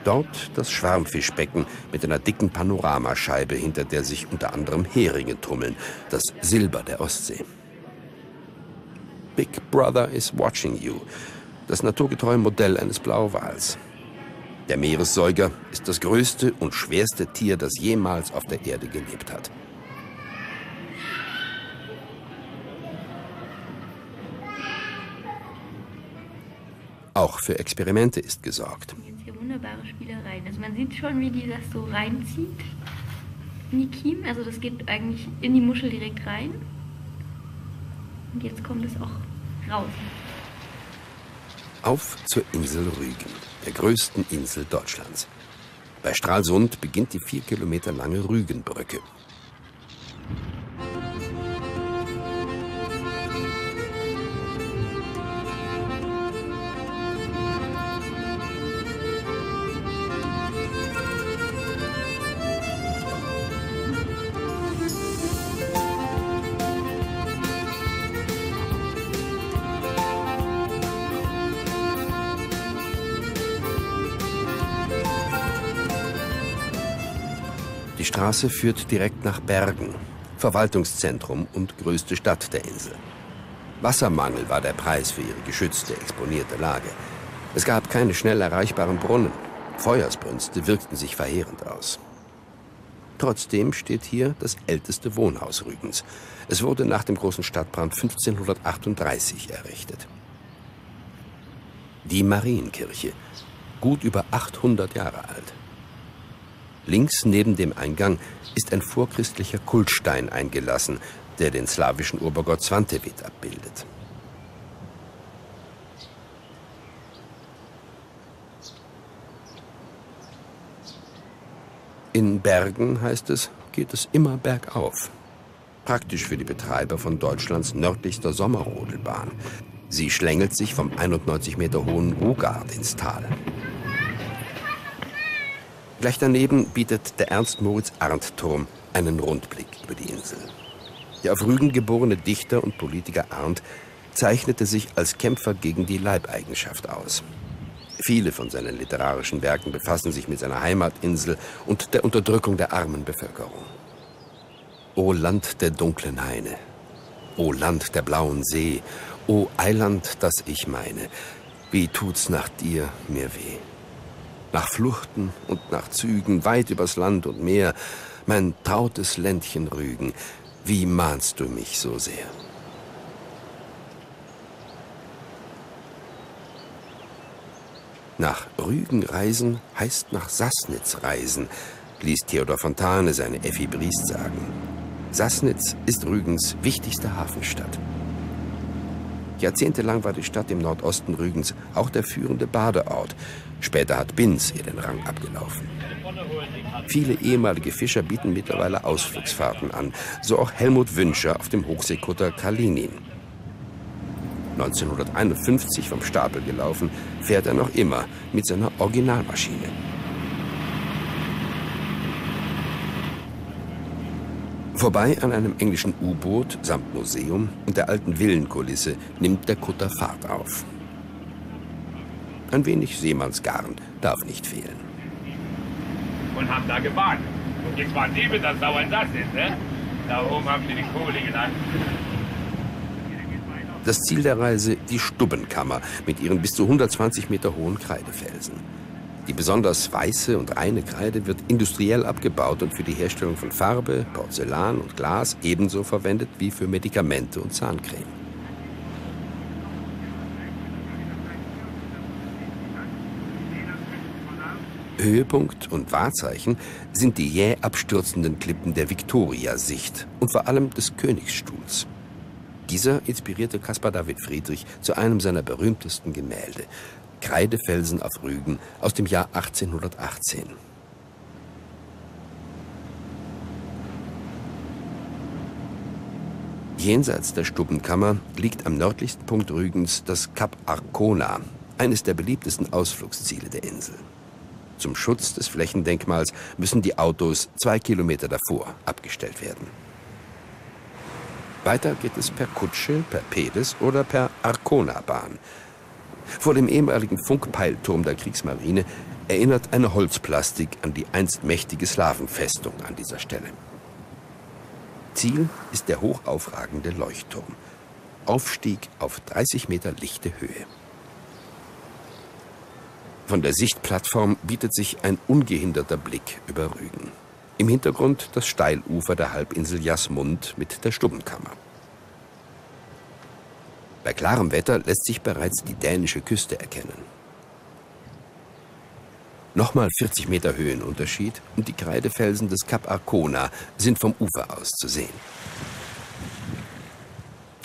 Dort das Schwarmfischbecken mit einer dicken Panoramascheibe, hinter der sich unter anderem Heringe tummeln, das Silber der Ostsee. Big Brother is watching you, das naturgetreue Modell eines Blauwals. Der Meeressäuger ist das größte und schwerste Tier, das jemals auf der Erde gelebt hat. Auch für Experimente ist gesorgt. Jetzt hier wunderbare Spielereien. Also man sieht schon, wie die das so reinzieht in die Kiemen. Also das geht eigentlich in die Muschel direkt rein. Und jetzt kommt es auch raus. Auf zur Insel Rügen, der größten Insel Deutschlands. Bei Stralsund beginnt die 4 Kilometer lange Rügenbrücke. Die Straße führt direkt nach Bergen, Verwaltungszentrum und größte Stadt der Insel. Wassermangel war der Preis für ihre geschützte, exponierte Lage. Es gab keine schnell erreichbaren Brunnen. Feuersbrünste wirkten sich verheerend aus. Trotzdem steht hier das älteste Wohnhaus Rügens. Es wurde nach dem großen Stadtbrand 1538 errichtet. Die Marienkirche, gut über 800 Jahre alt. Links neben dem Eingang ist ein vorchristlicher Kultstein eingelassen, der den slawischen Obergott Svantevit abbildet. In Bergen, heißt es, geht es immer bergauf. Praktisch für die Betreiber von Deutschlands nördlichster Sommerrodelbahn. Sie schlängelt sich vom 91 Meter hohen Rugard ins Tal. Gleich daneben bietet der Ernst-Moritz-Arndt-Turm einen Rundblick über die Insel. Der auf Rügen geborene Dichter und Politiker Arndt zeichnete sich als Kämpfer gegen die Leibeigenschaft aus. Viele von seinen literarischen Werken befassen sich mit seiner Heimatinsel und der Unterdrückung der armen Bevölkerung. O Land der dunklen Haine, o Land der blauen See, o Eiland, das ich meine, wie tut's nach dir mir weh. Nach Fluchten und nach Zügen, weit übers Land und Meer, mein trautes Ländchen Rügen, wie mahnst du mich so sehr? Nach Rügen reisen heißt nach Sassnitz reisen, ließ Theodor Fontane seine Effi Briest sagen. Sassnitz ist Rügens wichtigste Hafenstadt. Jahrzehntelang war die Stadt im Nordosten Rügens auch der führende Badeort. Später hat Binz ihr den Rang abgelaufen. Viele ehemalige Fischer bieten mittlerweile Ausflugsfahrten an, so auch Helmut Wünscher auf dem Hochseekutter Kalinin. 1951 vom Stapel gelaufen, fährt er noch immer mit seiner Originalmaschine. Vorbei an einem englischen U-Boot samt Museum und der alten Villenkulisse nimmt der Kutter Fahrt auf. Ein wenig Seemannsgarn darf nicht fehlen. Und haben da gewartet. Und jetzt waren die, wenn das dauernd das ist, ne? Da oben haben sie die Kohle gelassen. Das Ziel der Reise, die Stubbenkammer mit ihren bis zu 120 Meter hohen Kreidefelsen. Die besonders weiße und reine Kreide wird industriell abgebaut und für die Herstellung von Farbe, Porzellan und Glas ebenso verwendet wie für Medikamente und Zahncreme. Höhepunkt und Wahrzeichen sind die jäh abstürzenden Klippen der Viktoriasicht und vor allem des Königsstuhls. Dieser inspirierte Caspar David Friedrich zu einem seiner berühmtesten Gemälde, Kreidefelsen auf Rügen aus dem Jahr 1818. Jenseits der Stubbenkammer liegt am nördlichsten Punkt Rügens das Kap Arkona, eines der beliebtesten Ausflugsziele der Insel. Zum Schutz des Flächendenkmals müssen die Autos 2 Kilometer davor abgestellt werden. Weiter geht es per Kutsche, per Pedes oder per Arkona-Bahn. Vor dem ehemaligen Funkpeilturm der Kriegsmarine erinnert eine Holzplastik an die einst mächtige Slawenfestung an dieser Stelle. Ziel ist der hochaufragende Leuchtturm. Aufstieg auf 30 Meter lichte Höhe. Von der Sichtplattform bietet sich ein ungehinderter Blick über Rügen. Im Hintergrund das Steilufer der Halbinsel Jasmund mit der Stubbenkammer. Bei klarem Wetter lässt sich bereits die dänische Küste erkennen. Nochmal 40 Meter Höhenunterschied und die Kreidefelsen des Kap Arkona sind vom Ufer aus zu sehen.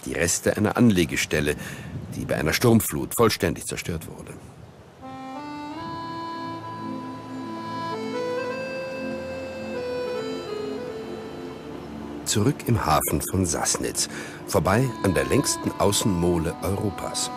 Die Reste einer Anlegestelle, die bei einer Sturmflut vollständig zerstört wurde. Zurück im Hafen von Sassnitz, vorbei an der längsten Außenmole Europas.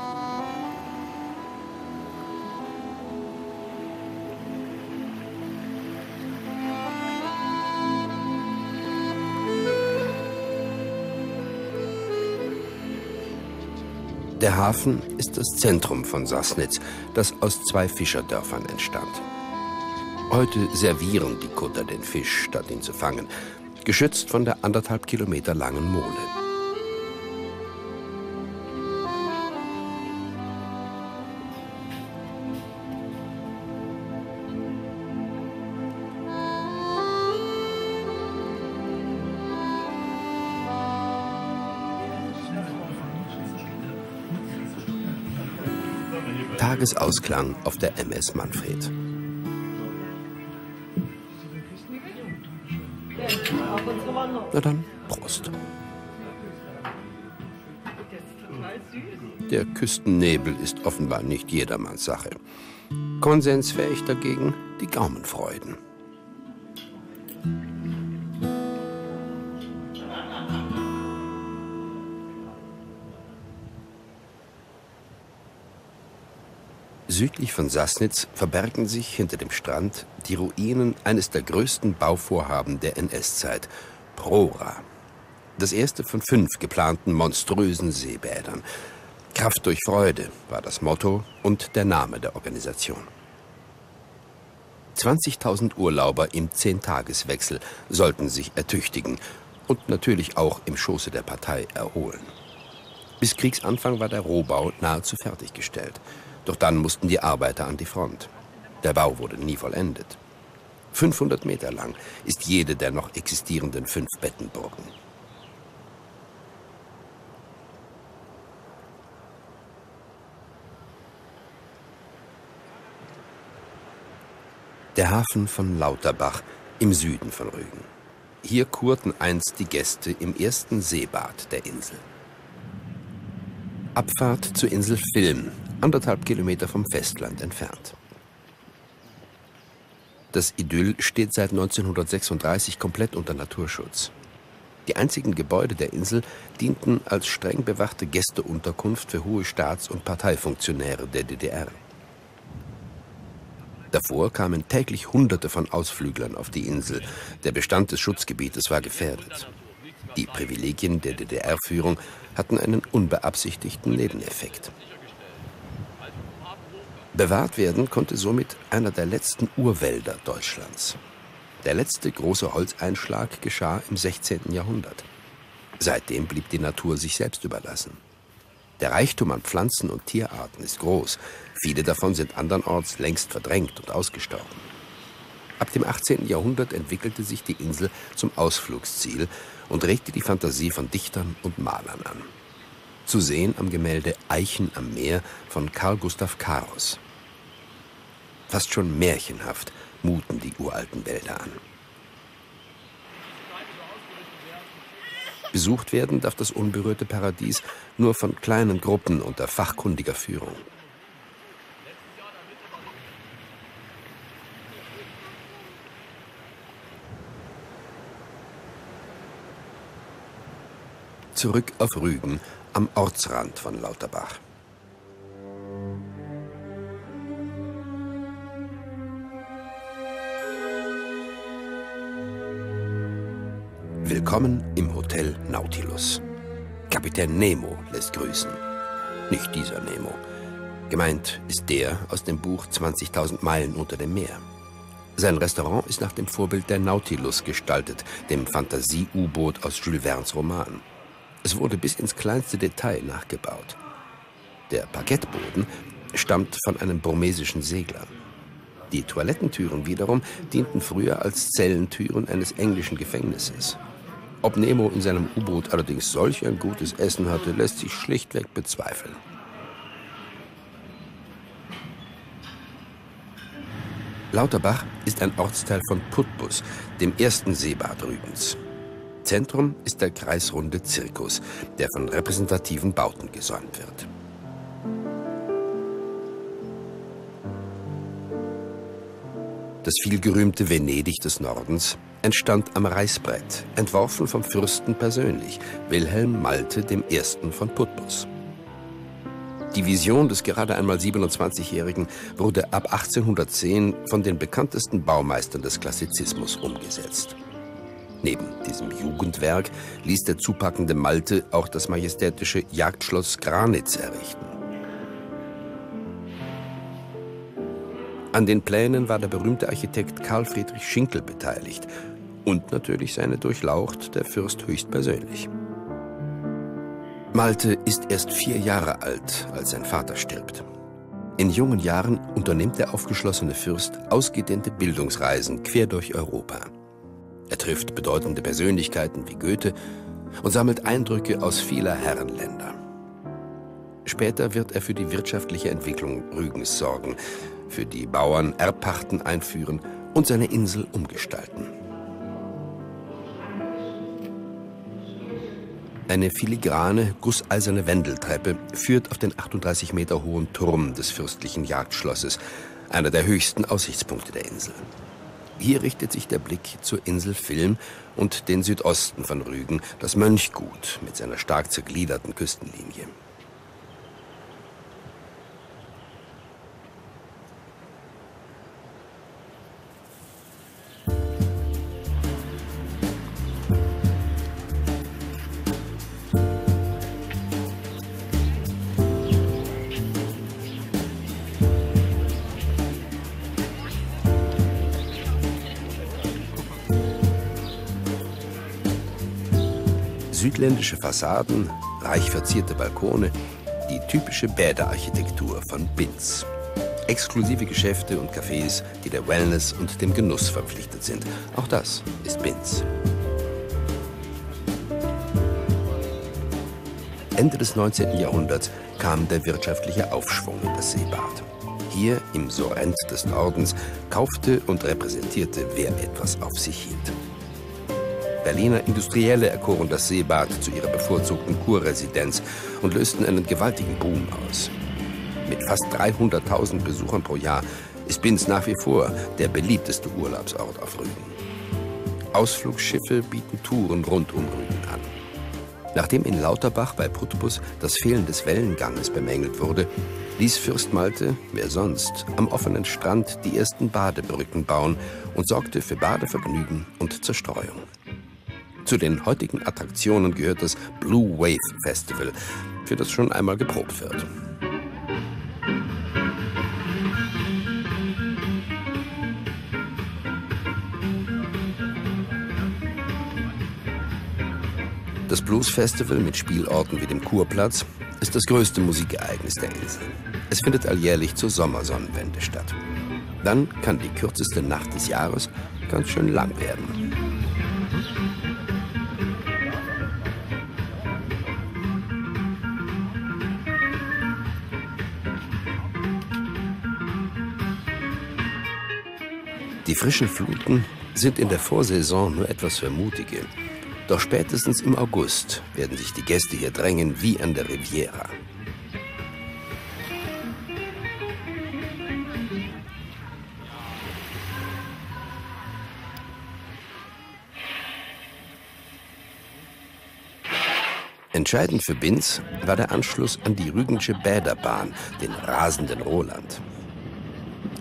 Der Hafen ist das Zentrum von Sassnitz, das aus 2 Fischerdörfern entstand. Heute servieren die Kutter den Fisch, statt ihn zu fangen, geschützt von der 1,5 Kilometer langen Mole. Tagesausklang auf der MS Manfred. Na dann, Prost. Der Küstennebel ist offenbar nicht jedermanns Sache. Konsensfähig dagegen die Gaumenfreuden. Südlich von Sassnitz verbergen sich hinter dem Strand die Ruinen eines der größten Bauvorhaben der NS-Zeit, Prora. Das erste von 5 geplanten monströsen Seebädern. Kraft durch Freude war das Motto und der Name der Organisation. 20.000 Urlauber im 10-Tageswechsel sollten sich ertüchtigen und natürlich auch im Schoße der Partei erholen. Bis Kriegsanfang war der Rohbau nahezu fertiggestellt. Doch dann mussten die Arbeiter an die Front. Der Bau wurde nie vollendet. 500 Meter lang ist jede der noch existierenden 5 Bettenburgen. Der Hafen von Lauterbach im Süden von Rügen. Hier kurten einst die Gäste im ersten Seebad der Insel. Abfahrt zur Insel Film, 1,5 Kilometer vom Festland entfernt. Das Idyll steht seit 1936 komplett unter Naturschutz. Die einzigen Gebäude der Insel dienten als streng bewachte Gästeunterkunft für hohe Staats- und Parteifunktionäre der DDR. Davor kamen täglich Hunderte von Ausflüglern auf die Insel. Der Bestand des Schutzgebietes war gefährdet. Die Privilegien der DDR-Führung hatten einen unbeabsichtigten Nebeneffekt. Bewahrt werden konnte somit einer der letzten Urwälder Deutschlands. Der letzte große Holzeinschlag geschah im 16. Jahrhundert. Seitdem blieb die Natur sich selbst überlassen. Der Reichtum an Pflanzen und Tierarten ist groß. Viele davon sind andernorts längst verdrängt und ausgestorben. Ab dem 18. Jahrhundert entwickelte sich die Insel zum Ausflugsziel und regte die Fantasie von Dichtern und Malern an. Zu sehen am Gemälde Eichen am Meer von Carl Gustav Carus. Fast schon märchenhaft muten die uralten Wälder an. Besucht werden darf das unberührte Paradies nur von kleinen Gruppen unter fachkundiger Führung. Zurück auf Rügen, am Ortsrand von Lauterbach. Willkommen im Hotel Nautilus. Kapitän Nemo lässt grüßen. Nicht dieser Nemo. Gemeint ist der aus dem Buch 20.000 Meilen unter dem Meer. Sein Restaurant ist nach dem Vorbild der Nautilus gestaltet, dem Fantasie-U-Boot aus Jules Verne's Roman. Es wurde bis ins kleinste Detail nachgebaut. Der Parkettboden stammt von einem burmesischen Segler. Die Toilettentüren wiederum dienten früher als Zellentüren eines englischen Gefängnisses. Ob Nemo in seinem U-Boot allerdings solch ein gutes Essen hatte, lässt sich schlichtweg bezweifeln. Lauterbach ist ein Ortsteil von Putbus, dem ersten Seebad Rügens. Zentrum ist der kreisrunde Zirkus, der von repräsentativen Bauten gesäumt wird. Das vielgerühmte Venedig des Nordens entstand am Reißbrett, entworfen vom Fürsten persönlich, Wilhelm Malte I. von Putbus. Die Vision des gerade einmal 27-Jährigen wurde ab 1810 von den bekanntesten Baumeistern des Klassizismus umgesetzt. Neben diesem Jugendwerk ließ der zupackende Malte auch das majestätische Jagdschloss Granitz errichten. An den Plänen war der berühmte Architekt Karl Friedrich Schinkel beteiligt und natürlich seine Durchlaucht, der Fürst höchstpersönlich. Malte ist erst 4 Jahre alt, als sein Vater stirbt. In jungen Jahren unternimmt der aufgeschlossene Fürst ausgedehnte Bildungsreisen quer durch Europa. Er trifft bedeutende Persönlichkeiten wie Goethe und sammelt Eindrücke aus vieler Herrenländer. Später wird er für die wirtschaftliche Entwicklung Rügens sorgen, für die Bauern Erbpachten einführen und seine Insel umgestalten. Eine filigrane, gusseiserne Wendeltreppe führt auf den 38 Meter hohen Turm des fürstlichen Jagdschlosses, einer der höchsten Aussichtspunkte der Insel. Hier richtet sich der Blick zur Insel Film und den Südosten von Rügen, das Mönchgut mit seiner stark zergliederten Küstenlinie. Südländische Fassaden, reich verzierte Balkone, die typische Bäderarchitektur von Binz. Exklusive Geschäfte und Cafés, die der Wellness und dem Genuss verpflichtet sind. Auch das ist Binz. Ende des 19. Jahrhunderts kam der wirtschaftliche Aufschwung in das Seebad. Hier im Sorrent des Nordens kaufte und repräsentierte, wer etwas auf sich hielt. Berliner Industrielle erkoren das Seebad zu ihrer bevorzugten Kurresidenz und lösten einen gewaltigen Boom aus. Mit fast 300.000 Besuchern pro Jahr ist Binz nach wie vor der beliebteste Urlaubsort auf Rügen. Ausflugsschiffe bieten Touren rund um Rügen an. Nachdem in Lauterbach bei Putbus das Fehlen des Wellenganges bemängelt wurde, ließ Fürst Malte, wer sonst, am offenen Strand die ersten Badebrücken bauen und sorgte für Badevergnügen und Zerstreuung. Zu den heutigen Attraktionen gehört das Blue Wave Festival, für das schon einmal geprobt wird. Das Blues Festival mit Spielorten wie dem Kurplatz ist das größte Musikereignis der Insel. Es findet alljährlich zur Sommersonnenwende statt. Dann kann die kürzeste Nacht des Jahres ganz schön lang werden. Die frischen Fluten sind in der Vorsaison nur etwas für Mutige. Doch spätestens im August werden sich die Gäste hier drängen wie an der Riviera. Entscheidend für Binz war der Anschluss an die Rügensche Bäderbahn, den rasenden Roland.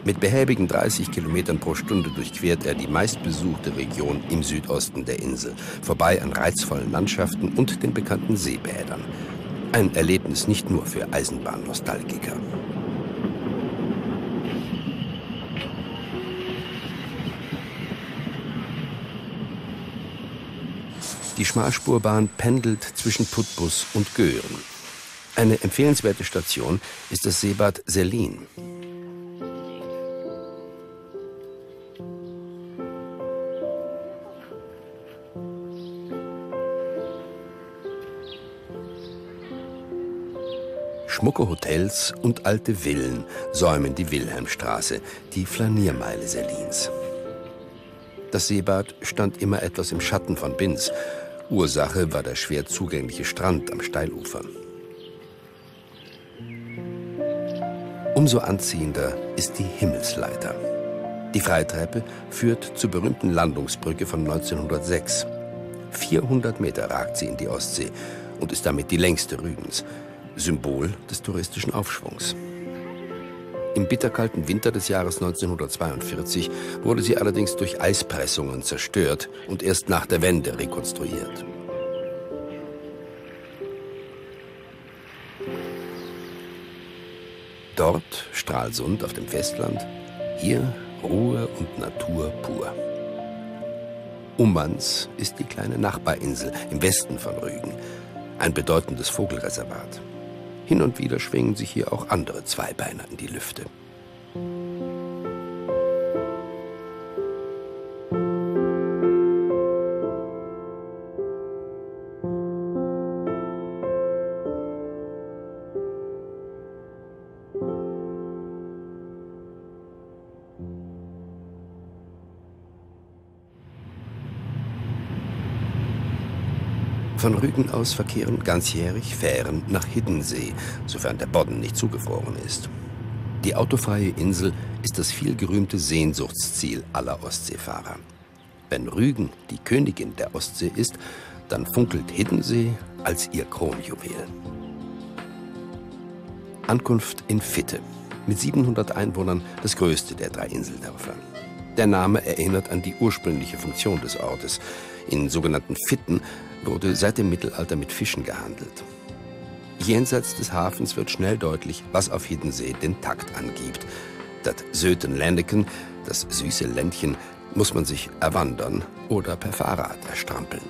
Mit behäbigen 30 Kilometern pro Stunde durchquert er die meistbesuchte Region im Südosten der Insel, vorbei an reizvollen Landschaften und den bekannten Seebädern. Ein Erlebnis nicht nur für Eisenbahnnostalgiker. Die Schmalspurbahn pendelt zwischen Putbus und Göhren. Eine empfehlenswerte Station ist das Seebad Sellin. Schmucke Hotels und alte Villen säumen die Wilhelmstraße, die Flaniermeile Sellins. Das Seebad stand immer etwas im Schatten von Binz. Ursache war der schwer zugängliche Strand am Steilufer. Umso anziehender ist die Himmelsleiter. Die Freitreppe führt zur berühmten Landungsbrücke von 1906. 400 Meter ragt sie in die Ostsee und ist damit die längste Rügens. Symbol des touristischen Aufschwungs. Im bitterkalten Winter des Jahres 1942 wurde sie allerdings durch Eispressungen zerstört und erst nach der Wende rekonstruiert. Dort Stralsund auf dem Festland, hier Ruhe und Natur pur. Ummanz ist die kleine Nachbarinsel im Westen von Rügen, ein bedeutendes Vogelreservat. Hin und wieder schwingen sich hier auch andere Zweibeiner in die Lüfte. Von Rügen aus verkehren ganzjährig Fähren nach Hiddensee, sofern der Bodden nicht zugefroren ist. Die autofreie Insel ist das vielgerühmte Sehnsuchtsziel aller Ostseefahrer. Wenn Rügen die Königin der Ostsee ist, dann funkelt Hiddensee als ihr Kronjuwel. Ankunft in Fitte, mit 700 Einwohnern das größte der drei Inseldörfer. Der Name erinnert an die ursprüngliche Funktion des Ortes. In sogenannten Fitten wurde seit dem Mittelalter mit Fischen gehandelt. Jenseits des Hafens wird schnell deutlich, was auf Hiddensee den Takt angibt. Das Söten-Länneken, das süße Ländchen, muss man sich erwandern oder per Fahrrad erstrampeln.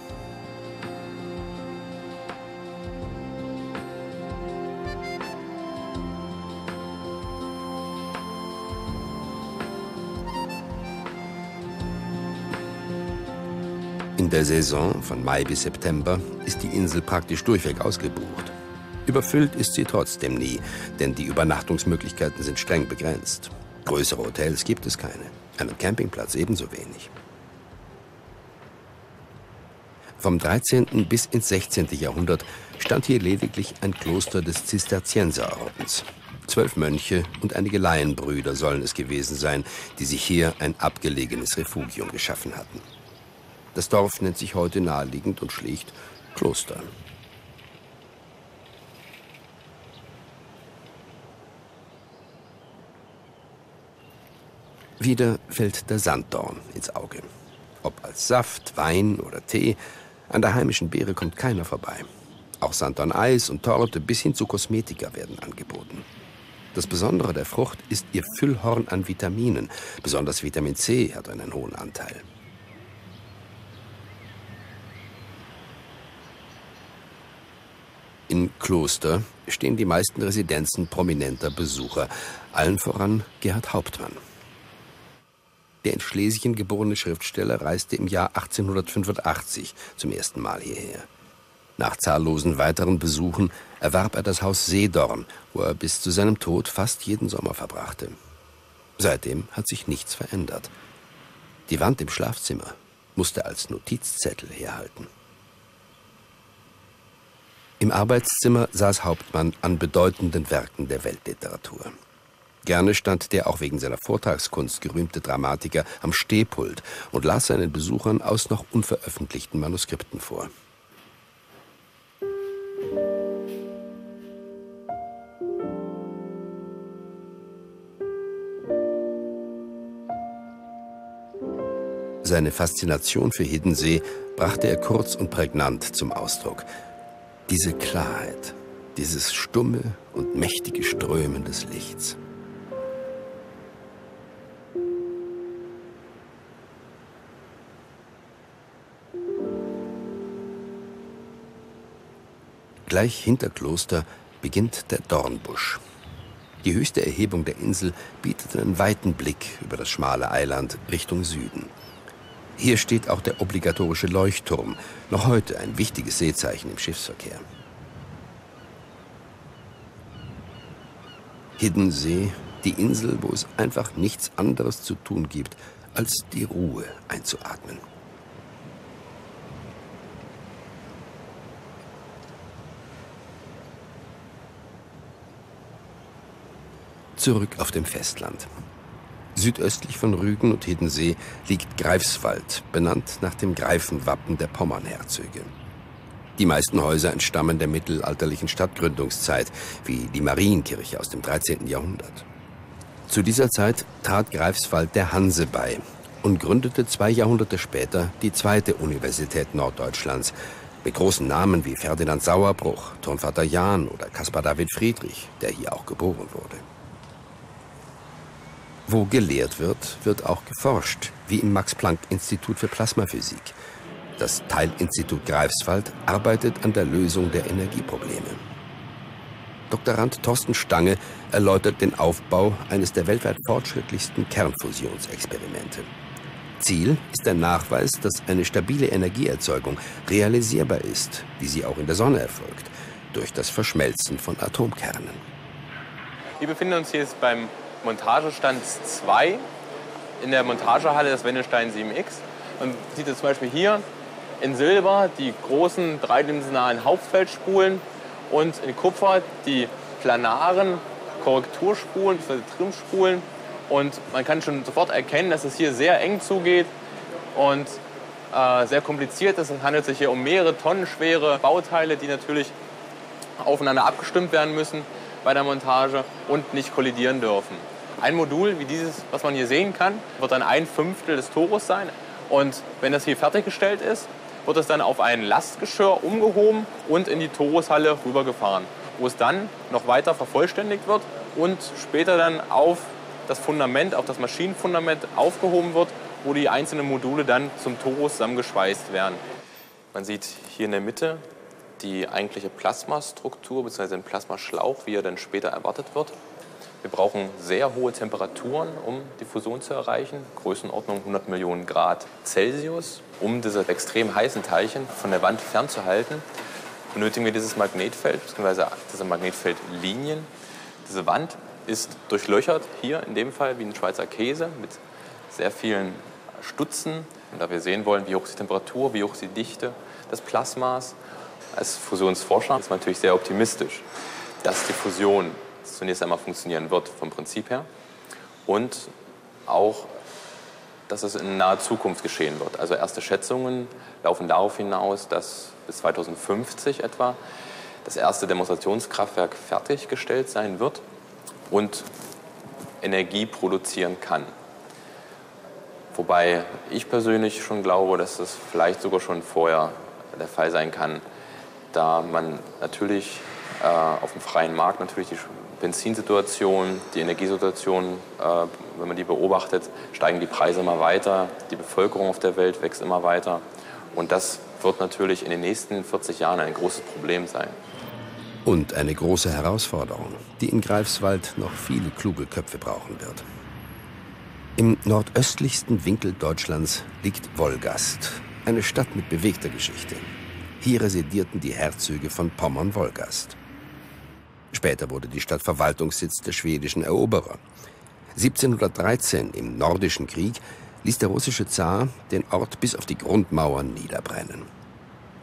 In der Saison von Mai bis September ist die Insel praktisch durchweg ausgebucht. Überfüllt ist sie trotzdem nie, denn die Übernachtungsmöglichkeiten sind streng begrenzt. Größere Hotels gibt es keine, einen Campingplatz ebenso wenig. Vom 13. bis ins 16. Jahrhundert stand hier lediglich ein Kloster des Zisterzienserordens. 12 Mönche und einige Laienbrüder sollen es gewesen sein, die sich hier ein abgelegenes Refugium geschaffen hatten. Das Dorf nennt sich heute naheliegend und schlicht Kloster. Wieder fällt der Sanddorn ins Auge. Ob als Saft, Wein oder Tee, an der heimischen Beere kommt keiner vorbei. Auch Sanddorn-Eis und Torte bis hin zu Kosmetika werden angeboten. Das Besondere der Frucht ist ihr Füllhorn an Vitaminen. Besonders Vitamin C hat einen hohen Anteil. Im Kloster stehen die meisten Residenzen prominenter Besucher, allen voran Gerhard Hauptmann. Der in Schlesien geborene Schriftsteller reiste im Jahr 1885 zum ersten Mal hierher. Nach zahllosen weiteren Besuchen erwarb er das Haus Seedorn, wo er bis zu seinem Tod fast jeden Sommer verbrachte. Seitdem hat sich nichts verändert. Die Wand im Schlafzimmer musste als Notizzettel herhalten. Im Arbeitszimmer saß Hauptmann an bedeutenden Werken der Weltliteratur. Gerne stand der auch wegen seiner Vortragskunst gerühmte Dramatiker am Stehpult und las seinen Besuchern aus noch unveröffentlichten Manuskripten vor. Seine Faszination für Hiddensee brachte er kurz und prägnant zum Ausdruck. Diese Klarheit, dieses stumme und mächtige Strömen des Lichts. Gleich hinter Kloster beginnt der Dornbusch. Die höchste Erhebung der Insel bietet einen weiten Blick über das schmale Eiland Richtung Süden. Hier steht auch der obligatorische Leuchtturm, noch heute ein wichtiges Seezeichen im Schiffsverkehr. Hiddensee, die Insel, wo es einfach nichts anderes zu tun gibt, als die Ruhe einzuatmen. Zurück auf dem Festland. Südöstlich von Rügen und Hiddensee liegt Greifswald, benannt nach dem Greifenwappen der Pommernherzöge. Die meisten Häuser entstammen der mittelalterlichen Stadtgründungszeit, wie die Marienkirche aus dem 13. Jahrhundert. Zu dieser Zeit trat Greifswald der Hanse bei und gründete 2 Jahrhunderte später die zweite Universität Norddeutschlands, mit großen Namen wie Ferdinand Sauerbruch, Turnvater Jahn oder Caspar David Friedrich, der hier auch geboren wurde. Wo gelehrt wird, wird auch geforscht, wie im Max-Planck-Institut für Plasmaphysik. Das Teilinstitut Greifswald arbeitet an der Lösung der Energieprobleme. Doktorand Thorsten Stange erläutert den Aufbau eines der weltweit fortschrittlichsten Kernfusionsexperimente. Ziel ist der Nachweis, dass eine stabile Energieerzeugung realisierbar ist, wie sie auch in der Sonne erfolgt, durch das Verschmelzen von Atomkernen. Wir befinden uns hier jetzt beim Montagestand 2 in der Montagehalle des Wendelstein 7X. Man sieht jetzt zum Beispiel hier in Silber die großen dreidimensionalen Hauptfeldspulen und in Kupfer die planaren Korrekturspulen, also Trimspulen. Und man kann schon sofort erkennen, dass es hier sehr eng zugeht und sehr kompliziert ist. Es handelt sich hier um mehrere Tonnen schwere Bauteile, die natürlich aufeinander abgestimmt werden müssen bei der Montage und nicht kollidieren dürfen. Ein Modul wie dieses, was man hier sehen kann, wird dann 1/5 des Torus sein. Und wenn das hier fertiggestellt ist, wird es dann auf ein Lastgeschirr umgehoben und in die Torushalle rübergefahren, wo es dann noch weiter vervollständigt wird und später dann auf das Fundament, auf das Maschinenfundament aufgehoben wird, wo die einzelnen Module dann zum Torus zusammengeschweißt werden. Man sieht hier in der Mitte die eigentliche Plasmastruktur bzw. den Plasmaschlauch, wie er dann später erwartet wird. Wir brauchen sehr hohe Temperaturen, um die Fusion zu erreichen. Größenordnung 100 Millionen Grad Celsius. Um diese extrem heißen Teilchen von der Wand fernzuhalten, benötigen wir dieses Magnetfeld bzw. diese Magnetfeldlinien. Diese Wand ist durchlöchert, hier in dem Fall wie ein Schweizer Käse mit sehr vielen Stutzen. Und da wir sehen wollen, wie hoch ist die Temperatur, wie hoch ist die Dichte des Plasmas, als Fusionsforscher ist man natürlich sehr optimistisch, dass die Fusion zunächst einmal funktionieren wird vom Prinzip her und auch, dass es in naher Zukunft geschehen wird. Also erste Schätzungen laufen darauf hinaus, dass bis 2050 etwa das erste Demonstrationskraftwerk fertiggestellt sein wird und Energie produzieren kann. Wobei ich persönlich schon glaube, dass das vielleicht sogar schon vorher der Fall sein kann, da man natürlich auf dem freien Markt natürlich die Benzinsituation, die Energiesituation, wenn man die beobachtet, steigen die Preise immer weiter, die Bevölkerung auf der Welt wächst immer weiter und das wird natürlich in den nächsten 40 Jahren ein großes Problem sein. Und eine große Herausforderung, die in Greifswald noch viele kluge Köpfe brauchen wird. Im nordöstlichsten Winkel Deutschlands liegt Wolgast, eine Stadt mit bewegter Geschichte. Hier residierten die Herzöge von Pommern-Wolgast. Später wurde die Stadt Verwaltungssitz der schwedischen Eroberer. 1713 im Nordischen Krieg ließ der russische Zar den Ort bis auf die Grundmauern niederbrennen.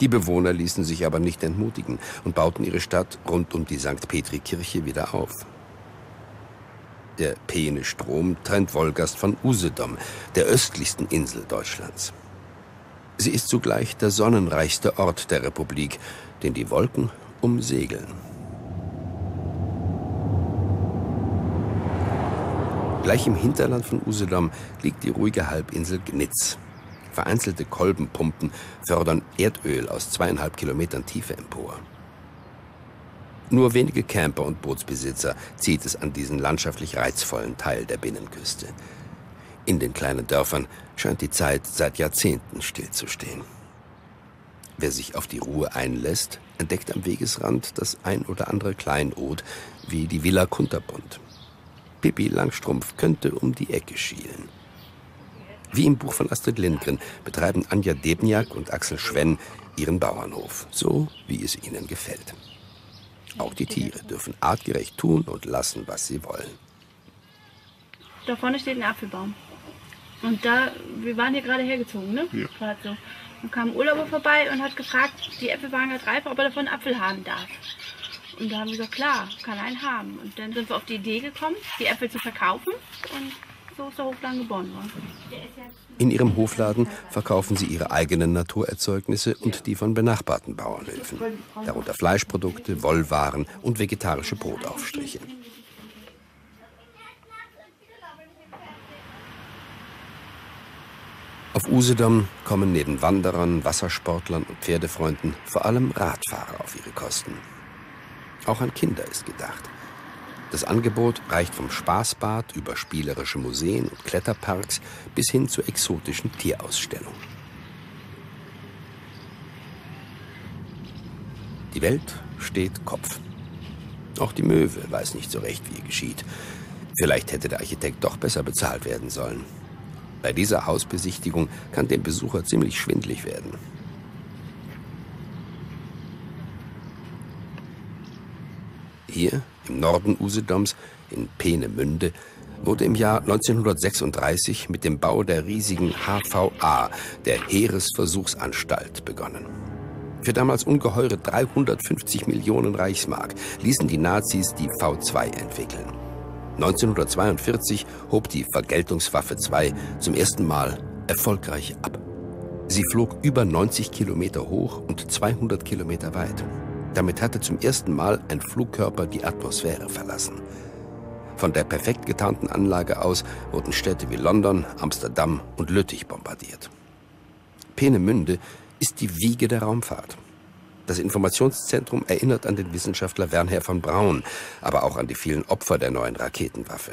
Die Bewohner ließen sich aber nicht entmutigen und bauten ihre Stadt rund um die St. Petri-Kirche wieder auf. Der Peene-Strom trennt Wolgast von Usedom, der östlichsten Insel Deutschlands. Sie ist zugleich der sonnenreichste Ort der Republik, den die Wolken umsegeln. Gleich im Hinterland von Usedom liegt die ruhige Halbinsel Gnitz. Vereinzelte Kolbenpumpen fördern Erdöl aus 2,5 Kilometern Tiefe empor. Nur wenige Camper und Bootsbesitzer zieht es an diesen landschaftlich reizvollen Teil der Binnenküste. In den kleinen Dörfern scheint die Zeit seit Jahrzehnten stillzustehen. Wer sich auf die Ruhe einlässt, entdeckt am Wegesrand das ein oder andere Kleinod, wie die Villa Kunterbunt. Pippi Langstrumpf könnte um die Ecke schielen. Wie im Buch von Astrid Lindgren betreiben Anja Debniak und Axel Schwenn ihren Bauernhof, so wie es ihnen gefällt. Auch die Tiere dürfen artgerecht tun und lassen, was sie wollen. Da vorne steht ein Apfelbaum. Und da, wir waren hier gerade hergezogen, ne? Ja. Gerade so. Dann kam ein Urlauber vorbei und hat gefragt, die Äpfel waren gerade reif, ob er davon einen Apfel haben darf. Und da haben wir gesagt, klar, kann einen haben. Und dann sind wir auf die Idee gekommen, die Äpfel zu verkaufen. Und so ist der Hofladen geboren worden. In ihrem Hofladen verkaufen sie ihre eigenen Naturerzeugnisse und die von benachbarten Bauernhöfen. Darunter Fleischprodukte, Wollwaren und vegetarische Brotaufstriche. Auf Usedom kommen neben Wanderern, Wassersportlern und Pferdefreunden vor allem Radfahrer auf ihre Kosten. Auch an Kinder ist gedacht. Das Angebot reicht vom Spaßbad über spielerische Museen und Kletterparks bis hin zur exotischen Tierausstellung. Die Welt steht Kopf. Auch die Möwe weiß nicht so recht, wie ihr geschieht. Vielleicht hätte der Architekt doch besser bezahlt werden sollen. Bei dieser Hausbesichtigung kann dem Besucher ziemlich schwindlig werden. Hier, im Norden Usedoms, in Peenemünde, wurde im Jahr 1936 mit dem Bau der riesigen HVA, der Heeresversuchsanstalt, begonnen. Für damals ungeheure 350 Millionen Reichsmark ließen die Nazis die V2 entwickeln. 1942 hob die Vergeltungswaffe 2 zum ersten Mal erfolgreich ab. Sie flog über 90 Kilometer hoch und 200 Kilometer weit. Damit hatte zum ersten Mal ein Flugkörper die Atmosphäre verlassen. Von der perfekt getarnten Anlage aus wurden Städte wie London, Amsterdam und Lüttich bombardiert. Peenemünde ist die Wiege der Raumfahrt. Das Informationszentrum erinnert an den Wissenschaftler Wernher von Braun, aber auch an die vielen Opfer der neuen Raketenwaffe.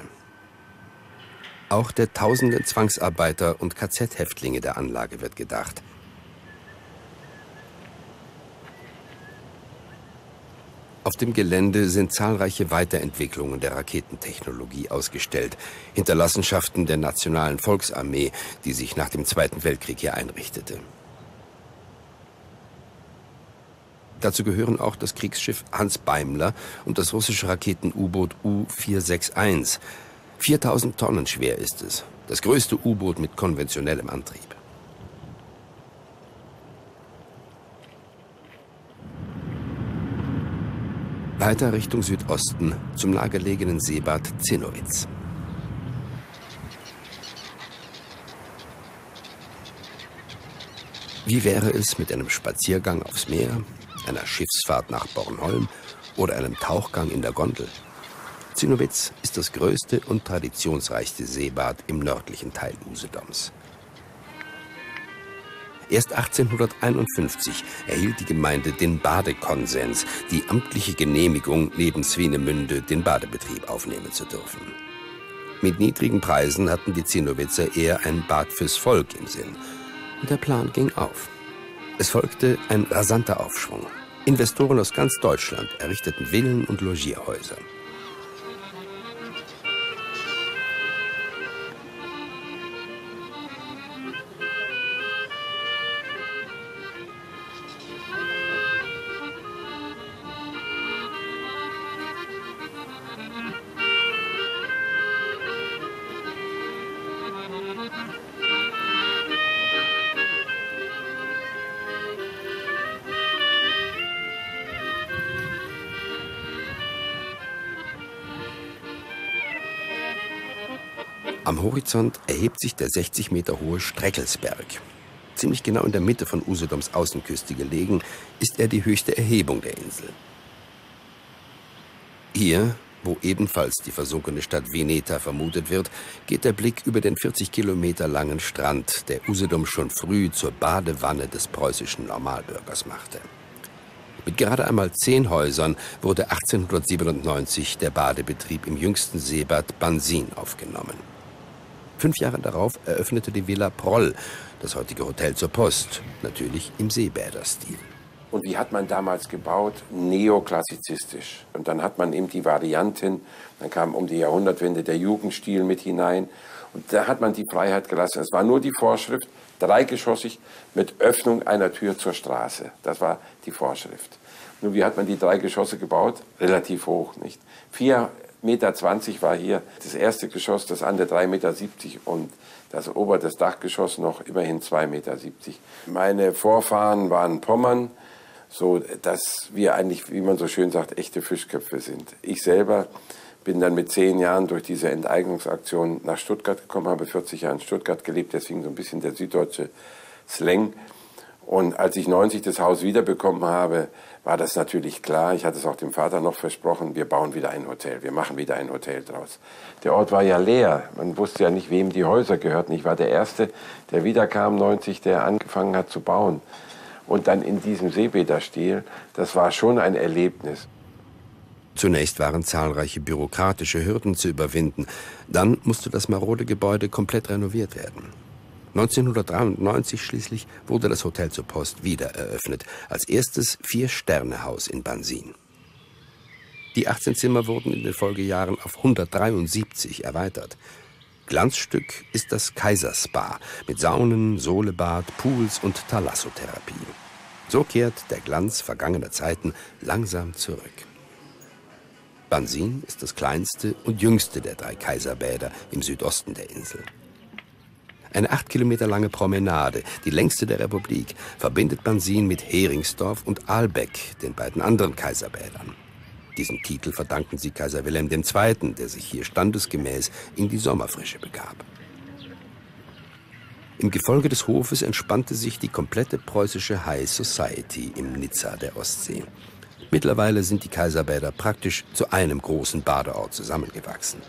Auch der tausenden Zwangsarbeiter und KZ-Häftlinge der Anlage wird gedacht. Auf dem Gelände sind zahlreiche Weiterentwicklungen der Raketentechnologie ausgestellt, Hinterlassenschaften der Nationalen Volksarmee, die sich nach dem Zweiten Weltkrieg hier einrichtete. Dazu gehören auch das Kriegsschiff Hans Beimler und das russische Raketen-U-Boot U-461. 4000 Tonnen schwer ist es, das größte U-Boot mit konventionellem Antrieb. Weiter Richtung Südosten zum nahegelegenen Seebad Zinnowitz. Wie wäre es mit einem Spaziergang aufs Meer, einer Schiffsfahrt nach Bornholm oder einem Tauchgang in der Gondel? Zinnowitz ist das größte und traditionsreichste Seebad im nördlichen Teil Usedoms. Erst 1851 erhielt die Gemeinde den Badekonsens, die amtliche Genehmigung, neben Swinemünde den Badebetrieb aufnehmen zu dürfen. Mit niedrigen Preisen hatten die Zinnowitzer eher ein Bad fürs Volk im Sinn. Und der Plan ging auf. Es folgte ein rasanter Aufschwung. Investoren aus ganz Deutschland errichteten Villen und Logierhäuser. Am Horizont erhebt sich der 60 Meter hohe Streckelsberg. Ziemlich genau in der Mitte von Usedoms Außenküste gelegen, ist er die höchste Erhebung der Insel. Hier, wo ebenfalls die versunkene Stadt Veneta vermutet wird, geht der Blick über den 40 Kilometer langen Strand, der Usedom schon früh zur Badewanne des preußischen Normalbürgers machte. Mit gerade einmal 10 Häusern wurde 1897 der Badebetrieb im jüngsten Seebad Bansin aufgenommen. 5 Jahre darauf eröffnete die Villa Proll, das heutige Hotel zur Post, natürlich im Seebäderstil. Und wie hat man damals gebaut? Neoklassizistisch. Und dann hat man eben die Varianten, dann kam um die Jahrhundertwende der Jugendstil mit hinein. Und da hat man die Freiheit gelassen. Es war nur die Vorschrift, dreigeschossig, mit Öffnung einer Tür zur Straße. Das war die Vorschrift. Nun, wie hat man die 3 Geschosse gebaut? Relativ hoch, nicht? 4,20 Meter war hier das erste Geschoss, das andere 3,70 Meter und das oberste Dachgeschoss noch immerhin 2,70 Meter. Meine Vorfahren waren Pommern, so dass wir eigentlich, wie man so schön sagt, echte Fischköpfe sind. Ich selber bin dann mit 10 Jahren durch diese Enteignungsaktion nach Stuttgart gekommen, habe 40 Jahre in Stuttgart gelebt, deswegen so ein bisschen der süddeutsche Slang. Und als ich 90 das Haus wiederbekommen habe, war das natürlich klar. Ich hatte es auch dem Vater noch versprochen, wir bauen wieder ein Hotel, wir machen wieder ein Hotel draus. Der Ort war ja leer, man wusste ja nicht, wem die Häuser gehörten. Ich war der Erste, der wiederkam, 90, der angefangen hat zu bauen. Und dann in diesem Seebäderstil, das war schon ein Erlebnis. Zunächst waren zahlreiche bürokratische Hürden zu überwinden. Dann musste das marode Gebäude komplett renoviert werden. 1993 schließlich wurde das Hotel zur Post wieder eröffnet, als erstes 4-Sterne-Haus in Bansin. Die 18 Zimmer wurden in den Folgejahren auf 173 erweitert. Glanzstück ist das Kaiserspa mit Saunen, Solebad, Pools und Thalassotherapie. So kehrt der Glanz vergangener Zeiten langsam zurück. Bansin ist das kleinste und jüngste der 3 Kaiserbäder im Südosten der Insel. Eine 8 Kilometer lange Promenade, die längste der Republik, verbindet Bansin mit Heringsdorf und Ahlbeck, den beiden anderen Kaiserbädern. Diesen Titel verdanken sie Kaiser Wilhelm II., der sich hier standesgemäß in die Sommerfrische begab. Im Gefolge des Hofes entspannte sich die komplette preußische High Society im Nizza der Ostsee. Mittlerweile sind die Kaiserbäder praktisch zu einem großen Badeort zusammengewachsen.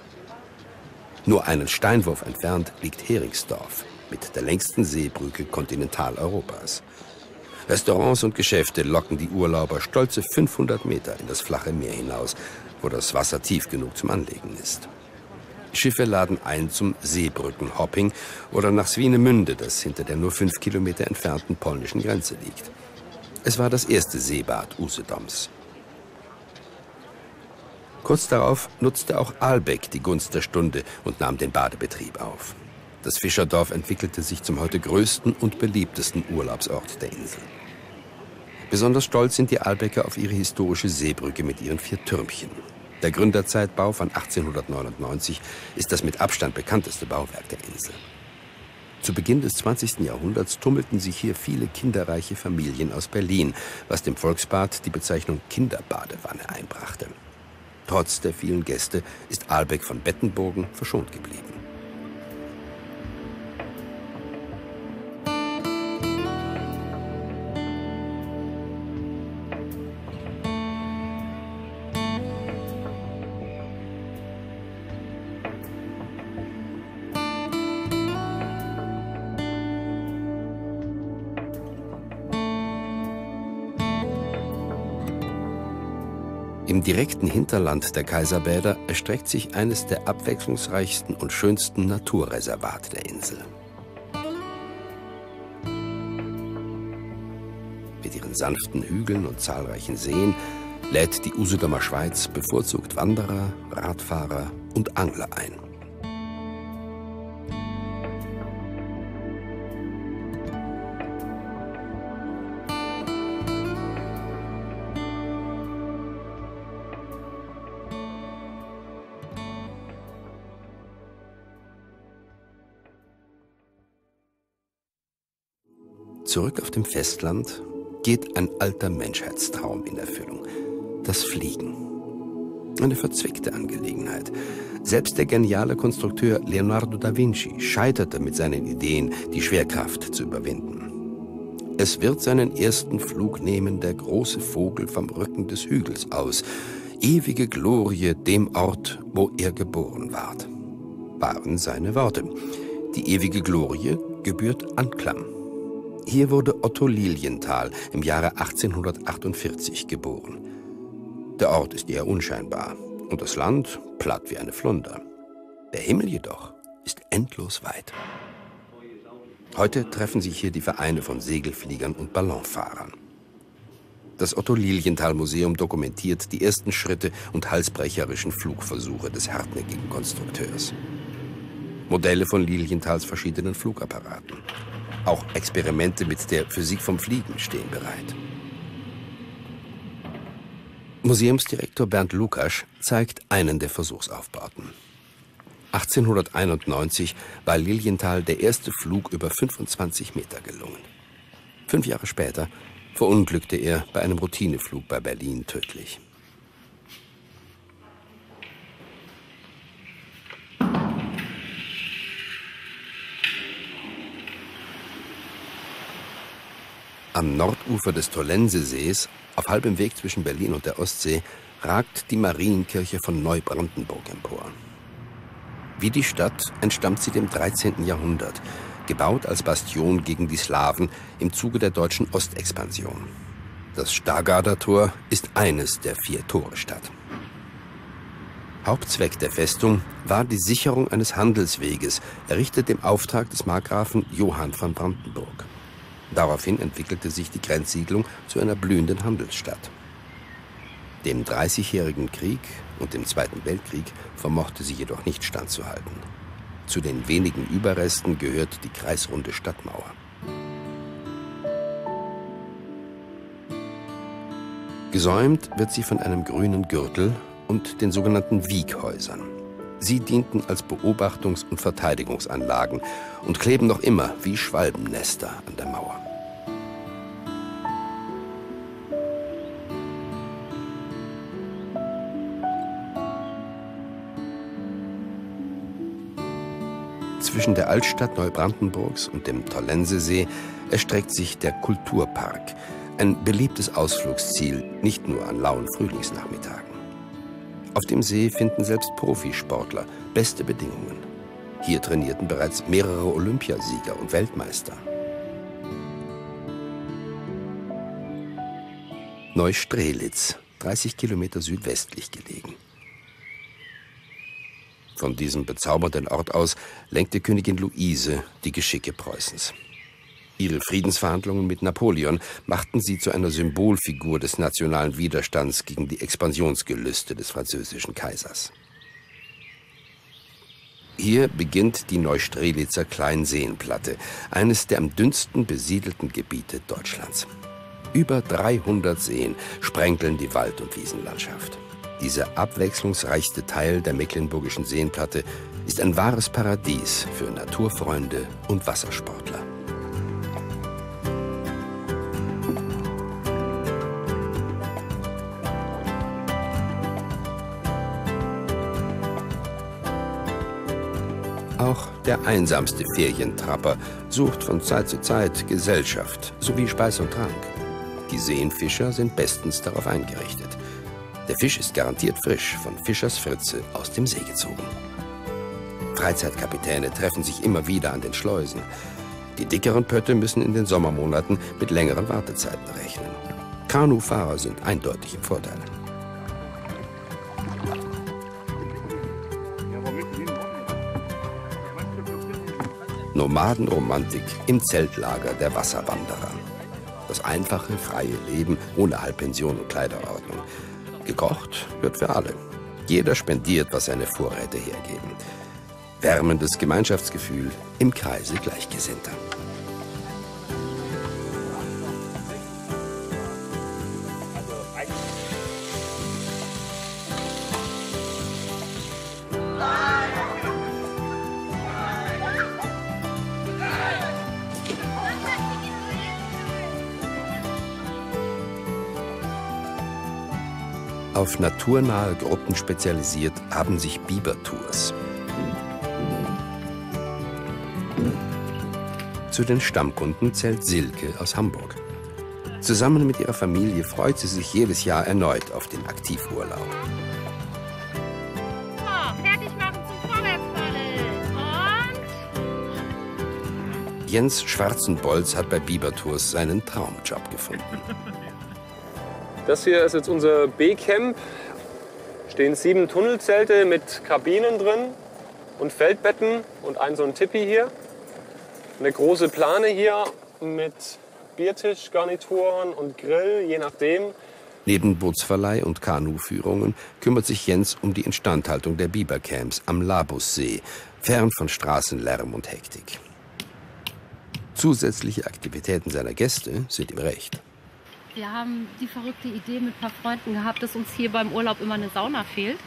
Nur einen Steinwurf entfernt liegt Heringsdorf mit der längsten Seebrücke Kontinentaleuropas. Restaurants und Geschäfte locken die Urlauber stolze 500 Meter in das flache Meer hinaus, wo das Wasser tief genug zum Anlegen ist. Schiffe laden ein zum Seebrückenhopping oder nach Swinemünde, das hinter der nur 5 Kilometer entfernten polnischen Grenze liegt. Es war das erste Seebad Usedoms. Kurz darauf nutzte auch Ahlbeck die Gunst der Stunde und nahm den Badebetrieb auf. Das Fischerdorf entwickelte sich zum heute größten und beliebtesten Urlaubsort der Insel. Besonders stolz sind die Ahlbecker auf ihre historische Seebrücke mit ihren 4 Türmchen. Der Gründerzeitbau von 1899 ist das mit Abstand bekannteste Bauwerk der Insel. Zu Beginn des 20. Jahrhunderts tummelten sich hier viele kinderreiche Familien aus Berlin, was dem Volksbad die Bezeichnung Kinderbadewanne einbrachte. Trotz der vielen Gäste ist Ahlbeck von Bettenburgen verschont geblieben. Im direkten Hinterland der Kaiserbäder erstreckt sich eines der abwechslungsreichsten und schönsten Naturreservate der Insel. Mit ihren sanften Hügeln und zahlreichen Seen lädt die Usedomer Schweiz bevorzugt Wanderer, Radfahrer und Angler ein. Zurück auf dem Festland geht ein alter Menschheitstraum in Erfüllung, das Fliegen. Eine verzwickte Angelegenheit. Selbst der geniale Konstrukteur Leonardo da Vinci scheiterte mit seinen Ideen, die Schwerkraft zu überwinden. Es wird seinen ersten Flug nehmen der große Vogel vom Rücken des Hügels aus. Ewige Glorie dem Ort, wo er geboren ward, waren seine Worte. Die ewige Glorie gebührt Anklam. Hier wurde Otto Lilienthal im Jahre 1848 geboren. Der Ort ist eher unscheinbar und das Land platt wie eine Flunder. Der Himmel jedoch ist endlos weit. Heute treffen sich hier die Vereine von Segelfliegern und Ballonfahrern. Das Otto-Lilienthal-Museum dokumentiert die ersten Schritte und halsbrecherischen Flugversuche des hartnäckigen Konstrukteurs. Modelle von Lilienthal's verschiedenen Flugapparaten. Auch Experimente mit der Physik vom Fliegen stehen bereit. Museumsdirektor Bernd Lukasch zeigt einen der Versuchsaufbauten. 1891 war Lilienthal der erste Flug über 25 Meter gelungen. 5 Jahre später verunglückte er bei einem Routineflug bei Berlin tödlich. Am Nordufer des Tollensesees, auf halbem Weg zwischen Berlin und der Ostsee, ragt die Marienkirche von Neubrandenburg empor. Wie die Stadt entstammt sie dem 13. Jahrhundert, gebaut als Bastion gegen die Slawen im Zuge der deutschen Ostexpansion. Das Stargarder Tor ist eines der 4 Tore Stadt. Hauptzweck der Festung war die Sicherung eines Handelsweges, errichtet im Auftrag des Markgrafen Johann von Brandenburg. Daraufhin entwickelte sich die Grenzsiedlung zu einer blühenden Handelsstadt. Dem Dreißigjährigen Krieg und dem Zweiten Weltkrieg vermochte sie jedoch nicht standzuhalten. Zu den wenigen Überresten gehört die kreisrunde Stadtmauer. Gesäumt wird sie von einem grünen Gürtel und den sogenannten Wieghäusern. Sie dienten als Beobachtungs- und Verteidigungsanlagen und kleben noch immer wie Schwalbennester an der Mauer. Zwischen der Altstadt Neubrandenburgs und dem Tollensesee erstreckt sich der Kulturpark, ein beliebtes Ausflugsziel, nicht nur an lauen Frühlingsnachmittagen. Auf dem See finden selbst Profisportler beste Bedingungen. Hier trainierten bereits mehrere Olympiasieger und Weltmeister. Neustrelitz, 30 Kilometer südwestlich gelegen. Von diesem bezaubernden Ort aus lenkte Königin Luise die Geschicke Preußens. Ihre Friedensverhandlungen mit Napoleon machten sie zu einer Symbolfigur des nationalen Widerstands gegen die Expansionsgelüste des französischen Kaisers. Hier beginnt die Neustrelitzer Kleinseenplatte, eines der am dünnsten besiedelten Gebiete Deutschlands. Über 300 Seen sprengeln die Wald- und Wiesenlandschaft. Dieser abwechslungsreichste Teil der mecklenburgischen Seenplatte ist ein wahres Paradies für Naturfreunde und Wassersportler. Auch der einsamste Ferientrapper sucht von Zeit zu Zeit Gesellschaft sowie Speis und Trank. Die Seenfischer sind bestens darauf eingerichtet. Der Fisch ist garantiert frisch, von Fischers Fritze aus dem See gezogen. Freizeitkapitäne treffen sich immer wieder an den Schleusen. Die dickeren Pötte müssen in den Sommermonaten mit längeren Wartezeiten rechnen. Kanufahrer sind eindeutig im Vorteil. Nomadenromantik im Zeltlager der Wasserwanderer. Das einfache, freie Leben ohne Halbpension und Kleiderordnung. Gekocht wird für alle. Jeder spendiert, was seine Vorräte hergeben. Wärmendes Gemeinschaftsgefühl im Kreise Gleichgesinnter. auf naturnahe Gruppen spezialisiert haben sich Bibertours. Zu den Stammkunden zählt Silke aus Hamburg. Zusammen mit ihrer Familie freut sie sich jedes Jahr erneut auf den Aktivurlaub. Jens Schwarzenbolz hat bei Bibertours seinen Traumjob gefunden. Das hier ist jetzt unser B-Camp. Stehen 7 Tunnelzelte mit Kabinen drin und Feldbetten und so ein Tipi hier. Eine große Plane hier mit Biertischgarnituren und Grill, je nachdem. Neben Bootsverleih und Kanuführungen kümmert sich Jens um die Instandhaltung der Bibercamps am Labussee, fern von Straßenlärm und Hektik. Zusätzliche Aktivitäten seiner Gäste sind ihm recht. Wir haben die verrückte Idee mit ein paar Freunden gehabt, dass uns hier beim Urlaub immer eine Sauna fehlt.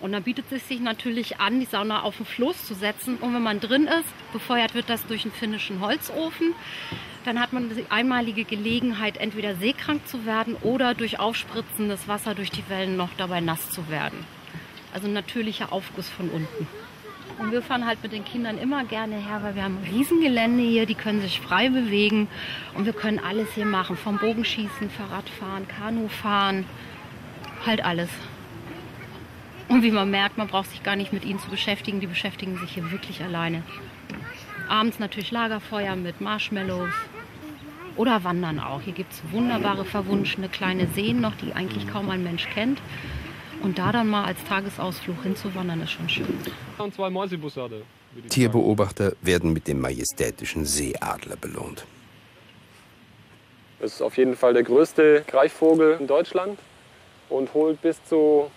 Und dann bietet es sich natürlich an, die Sauna auf den Floß zu setzen. Und wenn man drin ist, befeuert wird das durch einen finnischen Holzofen. Dann hat man die einmalige Gelegenheit, entweder seekrank zu werden oder durch aufspritzendes Wasser durch die Wellen noch dabei nass zu werden. Also ein natürlicher Aufguss von unten. Und wir fahren halt mit den Kindern immer gerne her, weil wir haben ein Riesengelände hier, die können sich frei bewegen und wir können alles hier machen, vom Bogenschießen, Fahrradfahren, Kanufahren, halt alles. Und wie man merkt, man braucht sich gar nicht mit ihnen zu beschäftigen, die beschäftigen sich hier wirklich alleine. Abends natürlich Lagerfeuer mit Marshmallows oder Wandern auch. Hier gibt es wunderbare, verwunschene kleine Seen noch, die eigentlich kaum ein Mensch kennt. Und da dann mal als Tagesausflug hinzuwandern, ist schon schön. Und 2 Mäusebussarde. Tierbeobachter werden mit dem majestätischen Seeadler belohnt. Das ist auf jeden Fall der größte Greifvogel in Deutschland und holt bis zu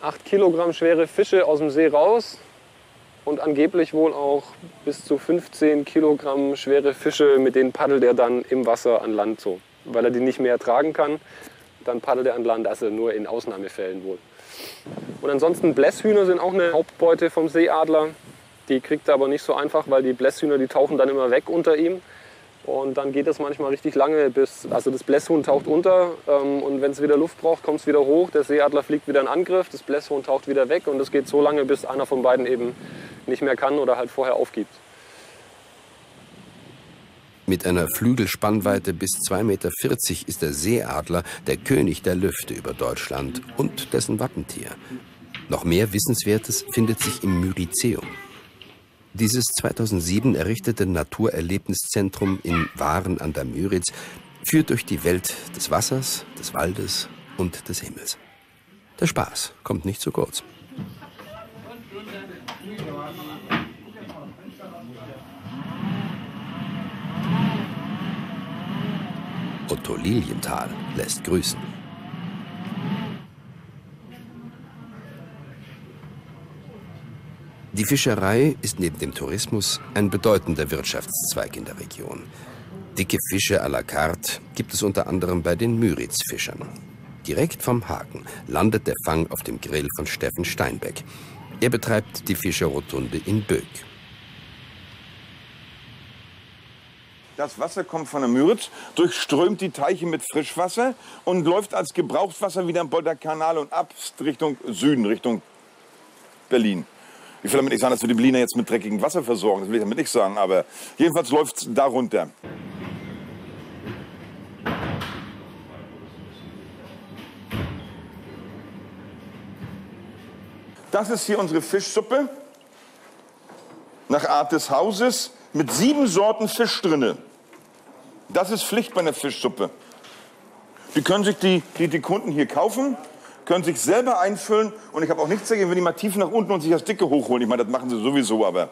8 Kilogramm schwere Fische aus dem See raus und angeblich wohl auch bis zu 15 Kilogramm schwere Fische, mit denen paddelt er dann im Wasser an Land so, weil er die nicht mehr tragen kann. Dann paddelt er an Land, also nur in Ausnahmefällen wohl. Und ansonsten Blässhühner sind auch eine Hauptbeute vom Seeadler. Die kriegt er aber nicht so einfach, weil die Blässhühner, die tauchen dann immer weg unter ihm. Und dann geht das manchmal richtig lange, also das Blässhuhn taucht unter und wenn es wieder Luft braucht, kommt es wieder hoch. Der Seeadler fliegt wieder in Angriff, das Blässhuhn taucht wieder weg und das geht so lange, bis einer von beiden eben nicht mehr kann oder halt vorher aufgibt. Mit einer Flügelspannweite bis 2,40 Meter ist der Seeadler der König der Lüfte über Deutschland und dessen Wappentier. Noch mehr Wissenswertes findet sich im Myrizeum. Dieses 2007 errichtete Naturerlebniszentrum in Waren an der Müritz führt durch die Welt des Wassers, des Waldes und des Himmels. Der Spaß kommt nicht zu kurz. Otto Lilienthal lässt grüßen. Die Fischerei ist neben dem Tourismus ein bedeutender Wirtschaftszweig in der Region. Dicke Fische à la carte gibt es unter anderem bei den Müritzfischern. Direkt vom Haken landet der Fang auf dem Grill von Steffen Steinbeck. Er betreibt die Fischerrotunde in Böck. Das Wasser kommt von der Müritz, durchströmt die Teiche mit Frischwasser und läuft als Gebrauchswasser wieder am Bolter Kanal und ab Richtung Süden, Richtung Berlin. Ich will damit nicht sagen, dass wir die Berliner jetzt mit dreckigem Wasser versorgen, das will ich damit nicht sagen, aber jedenfalls läuft es da runter. Das ist hier unsere Fischsuppe nach Art des Hauses mit 7 Sorten Fisch drinne. Das ist Pflicht bei einer Fischsuppe. Die können sich die Kunden hier kaufen, können sich selber einfüllen. Und ich habe auch nichts dagegen, wenn die mal tief nach unten und sich das Dicke hochholen. Ich meine, das machen sie sowieso, aber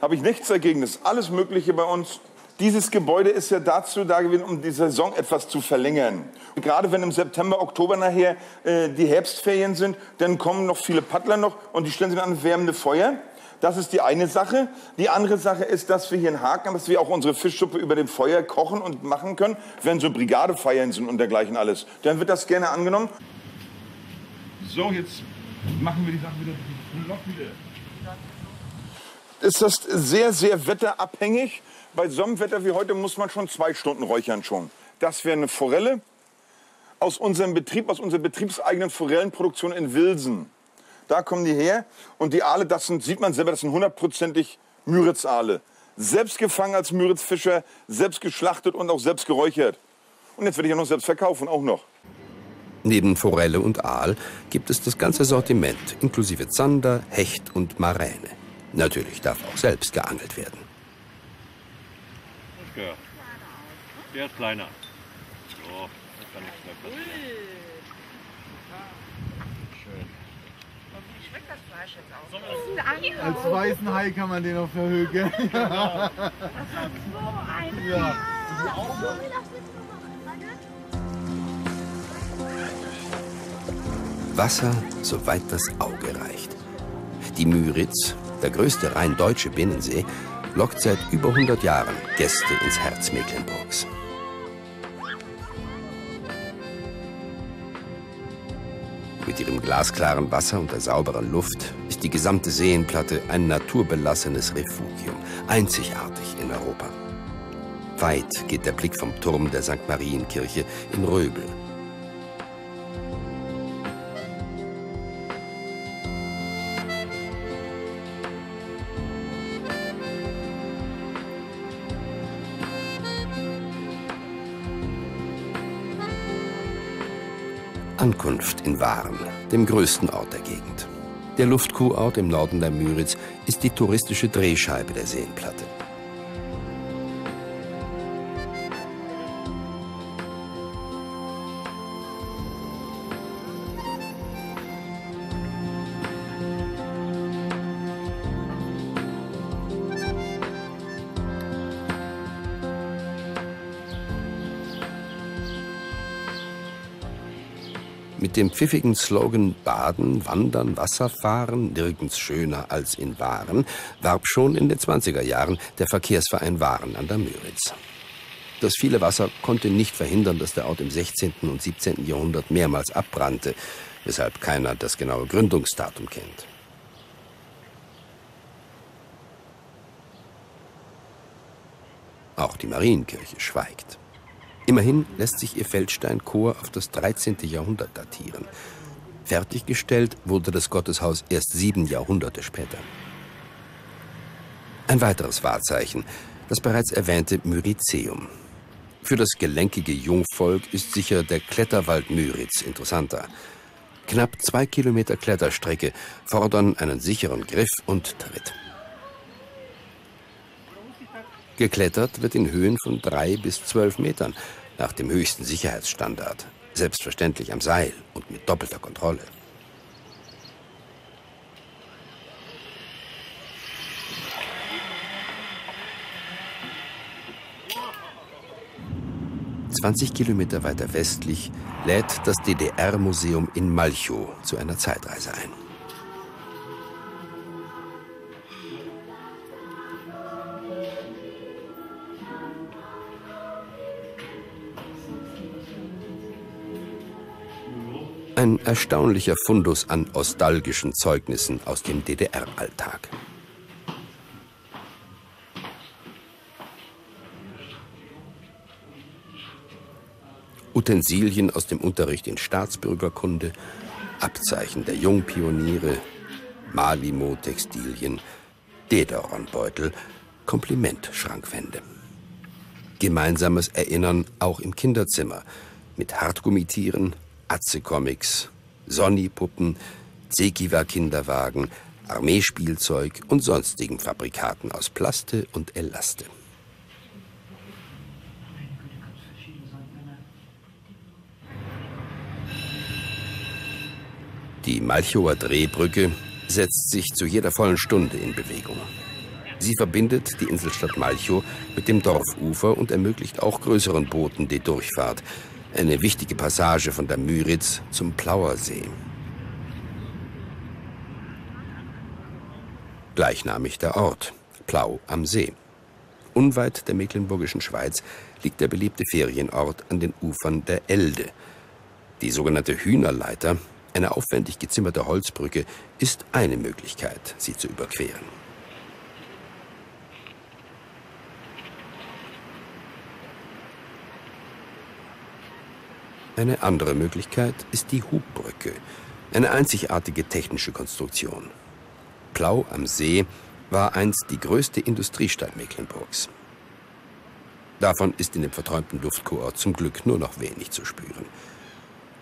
habe ich nichts dagegen. Das ist alles Mögliche bei uns. Dieses Gebäude ist ja dazu da gewesen, um die Saison etwas zu verlängern. Und gerade wenn im September, Oktober nachher die Herbstferien sind, dann kommen noch viele Paddler noch und die stellen sich an wärmende Feuer. Das ist die eine Sache. Die andere Sache ist, dass wir hier einen Haken haben, dass wir auch unsere Fischsuppe über dem Feuer kochen und machen können. Wenn so Brigadefeiern sind und dergleichen alles, dann wird das gerne angenommen. So, jetzt machen wir die Sachen wieder Ist das sehr, sehr wetterabhängig. Bei so einem Wetter wie heute muss man schon 2 Stunden räuchern schon. Das wäre eine Forelle. aus unserer betriebseigenen Forellenproduktion in Wilsen. Da kommen die her. Und die Aale, das sind, sieht man selber, das sind 100-prozentig Müritz-Aale. Selbst gefangen als Müritzfischer, selbst geschlachtet und auch selbst geräuchert. Und jetzt werde ich auch noch selbst verkaufen, auch noch. Neben Forelle und Aal gibt es das ganze Sortiment, inklusive Zander, Hecht und Maräne. Natürlich darf auch selbst geangelt werden. Der ist kleiner. So, das kann nichts mehr passieren. Schön. Wie schmeckt das Fleisch jetzt auch? Als weißen Hai kann man den auf der Höhe. Ja. Das war so ein. Ja. Wasser, soweit das Auge reicht. Die Müritz, der größte rein deutsche Binnensee, lockt seit über 100 Jahren Gäste ins Herz Mecklenburgs. Mit ihrem glasklaren Wasser und der sauberen Luft ist die gesamte Seenplatte ein naturbelassenes Refugium, einzigartig in Europa. Weit geht der Blick vom Turm der St. Marienkirche in Röbel. Ankunft in Waren, dem größten Ort der Gegend. Der Luftkuhort im Norden der Müritz ist die touristische Drehscheibe der Seenplatte. Mit dem pfiffigen Slogan Baden, Wandern, Wasserfahren, nirgends schöner als in Waren, warb schon in den 20er Jahren der Verkehrsverein Waren an der Müritz. Das viele Wasser konnte nicht verhindern, dass der Ort im 16. und 17. Jahrhundert mehrmals abbrannte, weshalb keiner das genaue Gründungsdatum kennt. Auch die Marienkirche schweigt. Immerhin lässt sich ihr Feldsteinchor auf das 13. Jahrhundert datieren. Fertiggestellt wurde das Gotteshaus erst 7 Jahrhunderte später. Ein weiteres Wahrzeichen, das bereits erwähnte Mürizeum. Für das gelenkige Jungvolk ist sicher der Kletterwald Müritz interessanter. Knapp 2 Kilometer Kletterstrecke fordern einen sicheren Griff und Tritt. Geklettert wird in Höhen von 3 bis 12 Metern, nach dem höchsten Sicherheitsstandard. Selbstverständlich am Seil und mit doppelter Kontrolle. Wow. 20 Kilometer weiter westlich lädt das DDR-Museum in Malchow zu einer Zeitreise ein. Ein erstaunlicher Fundus an nostalgischen Zeugnissen aus dem DDR-Alltag. Utensilien aus dem Unterricht in Staatsbürgerkunde, Abzeichen der Jungpioniere, Malimo-Textilien, Dederonbeutel, Komplimentschrankwände. Gemeinsames Erinnern auch im Kinderzimmer mit Hartgummitieren, Atze-Comics, Sonny-Puppen, Zekiwa-Kinderwagen, Armeespielzeug und sonstigen Fabrikaten aus Plaste und Elaste. Die Malchower Drehbrücke setzt sich zu jeder vollen Stunde in Bewegung. Sie verbindet die Inselstadt Malchow mit dem Dorfufer und ermöglicht auch größeren Booten die Durchfahrt. Eine wichtige Passage von der Müritz zum Plauersee. Gleichnamig der Ort, Plau am See. Unweit der mecklenburgischen Schweiz liegt der beliebte Ferienort an den Ufern der Elde. Die sogenannte Hühnerleiter, eine aufwendig gezimmerte Holzbrücke, ist eine Möglichkeit, sie zu überqueren. Eine andere Möglichkeit ist die Hubbrücke, eine einzigartige technische Konstruktion. Plau am See war einst die größte Industriestadt Mecklenburgs. Davon ist in dem verträumten Luftkurort zum Glück nur noch wenig zu spüren.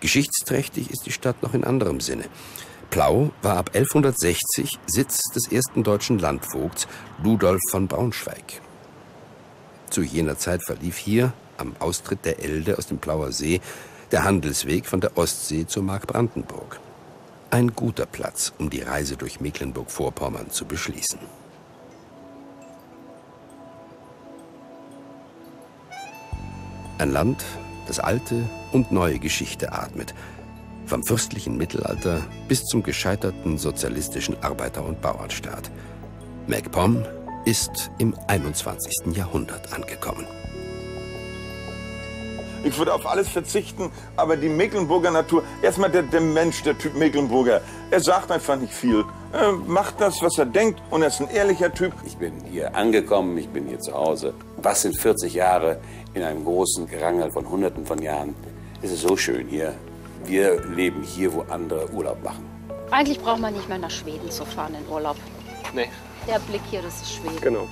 Geschichtsträchtig ist die Stadt noch in anderem Sinne. Plau war ab 1160 Sitz des ersten deutschen Landvogts Ludolf von Braunschweig. Zu jener Zeit verlief hier, am Austritt der Elde aus dem Plauer See, der Handelsweg von der Ostsee zur Mark Brandenburg. Ein guter Platz, um die Reise durch Mecklenburg-Vorpommern zu beschließen. Ein Land, das alte und neue Geschichte atmet, vom fürstlichen Mittelalter bis zum gescheiterten sozialistischen Arbeiter- und Bauernstaat. MacPom ist im 21. Jahrhundert angekommen. Ich würde auf alles verzichten, aber die Mecklenburger Natur, erstmal der Mensch, der Typ Mecklenburger, er sagt einfach nicht viel. Er macht das, was er denkt, und er ist ein ehrlicher Typ. Ich bin hier angekommen, ich bin hier zu Hause. Was sind 40 Jahre in einem großen Gerangel von Hunderten von Jahren? Es ist so schön hier. Wir leben hier, wo andere Urlaub machen. Eigentlich braucht man nicht mehr nach Schweden zu fahren in Urlaub. Nee. Der Blick hier, das ist Schweden. Genau.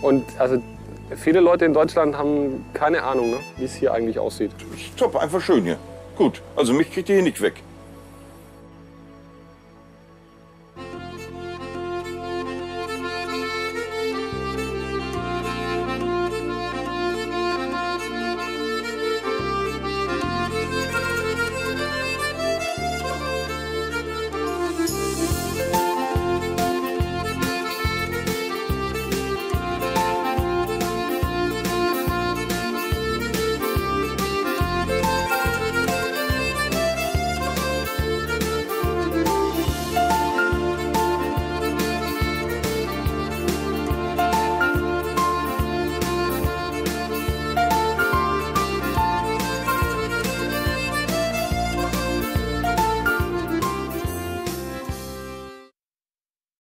Und also viele Leute in Deutschland haben keine Ahnung, ne, wie es hier eigentlich aussieht. Top, einfach schön hier. Gut, also mich kriegt ihr hier nicht weg.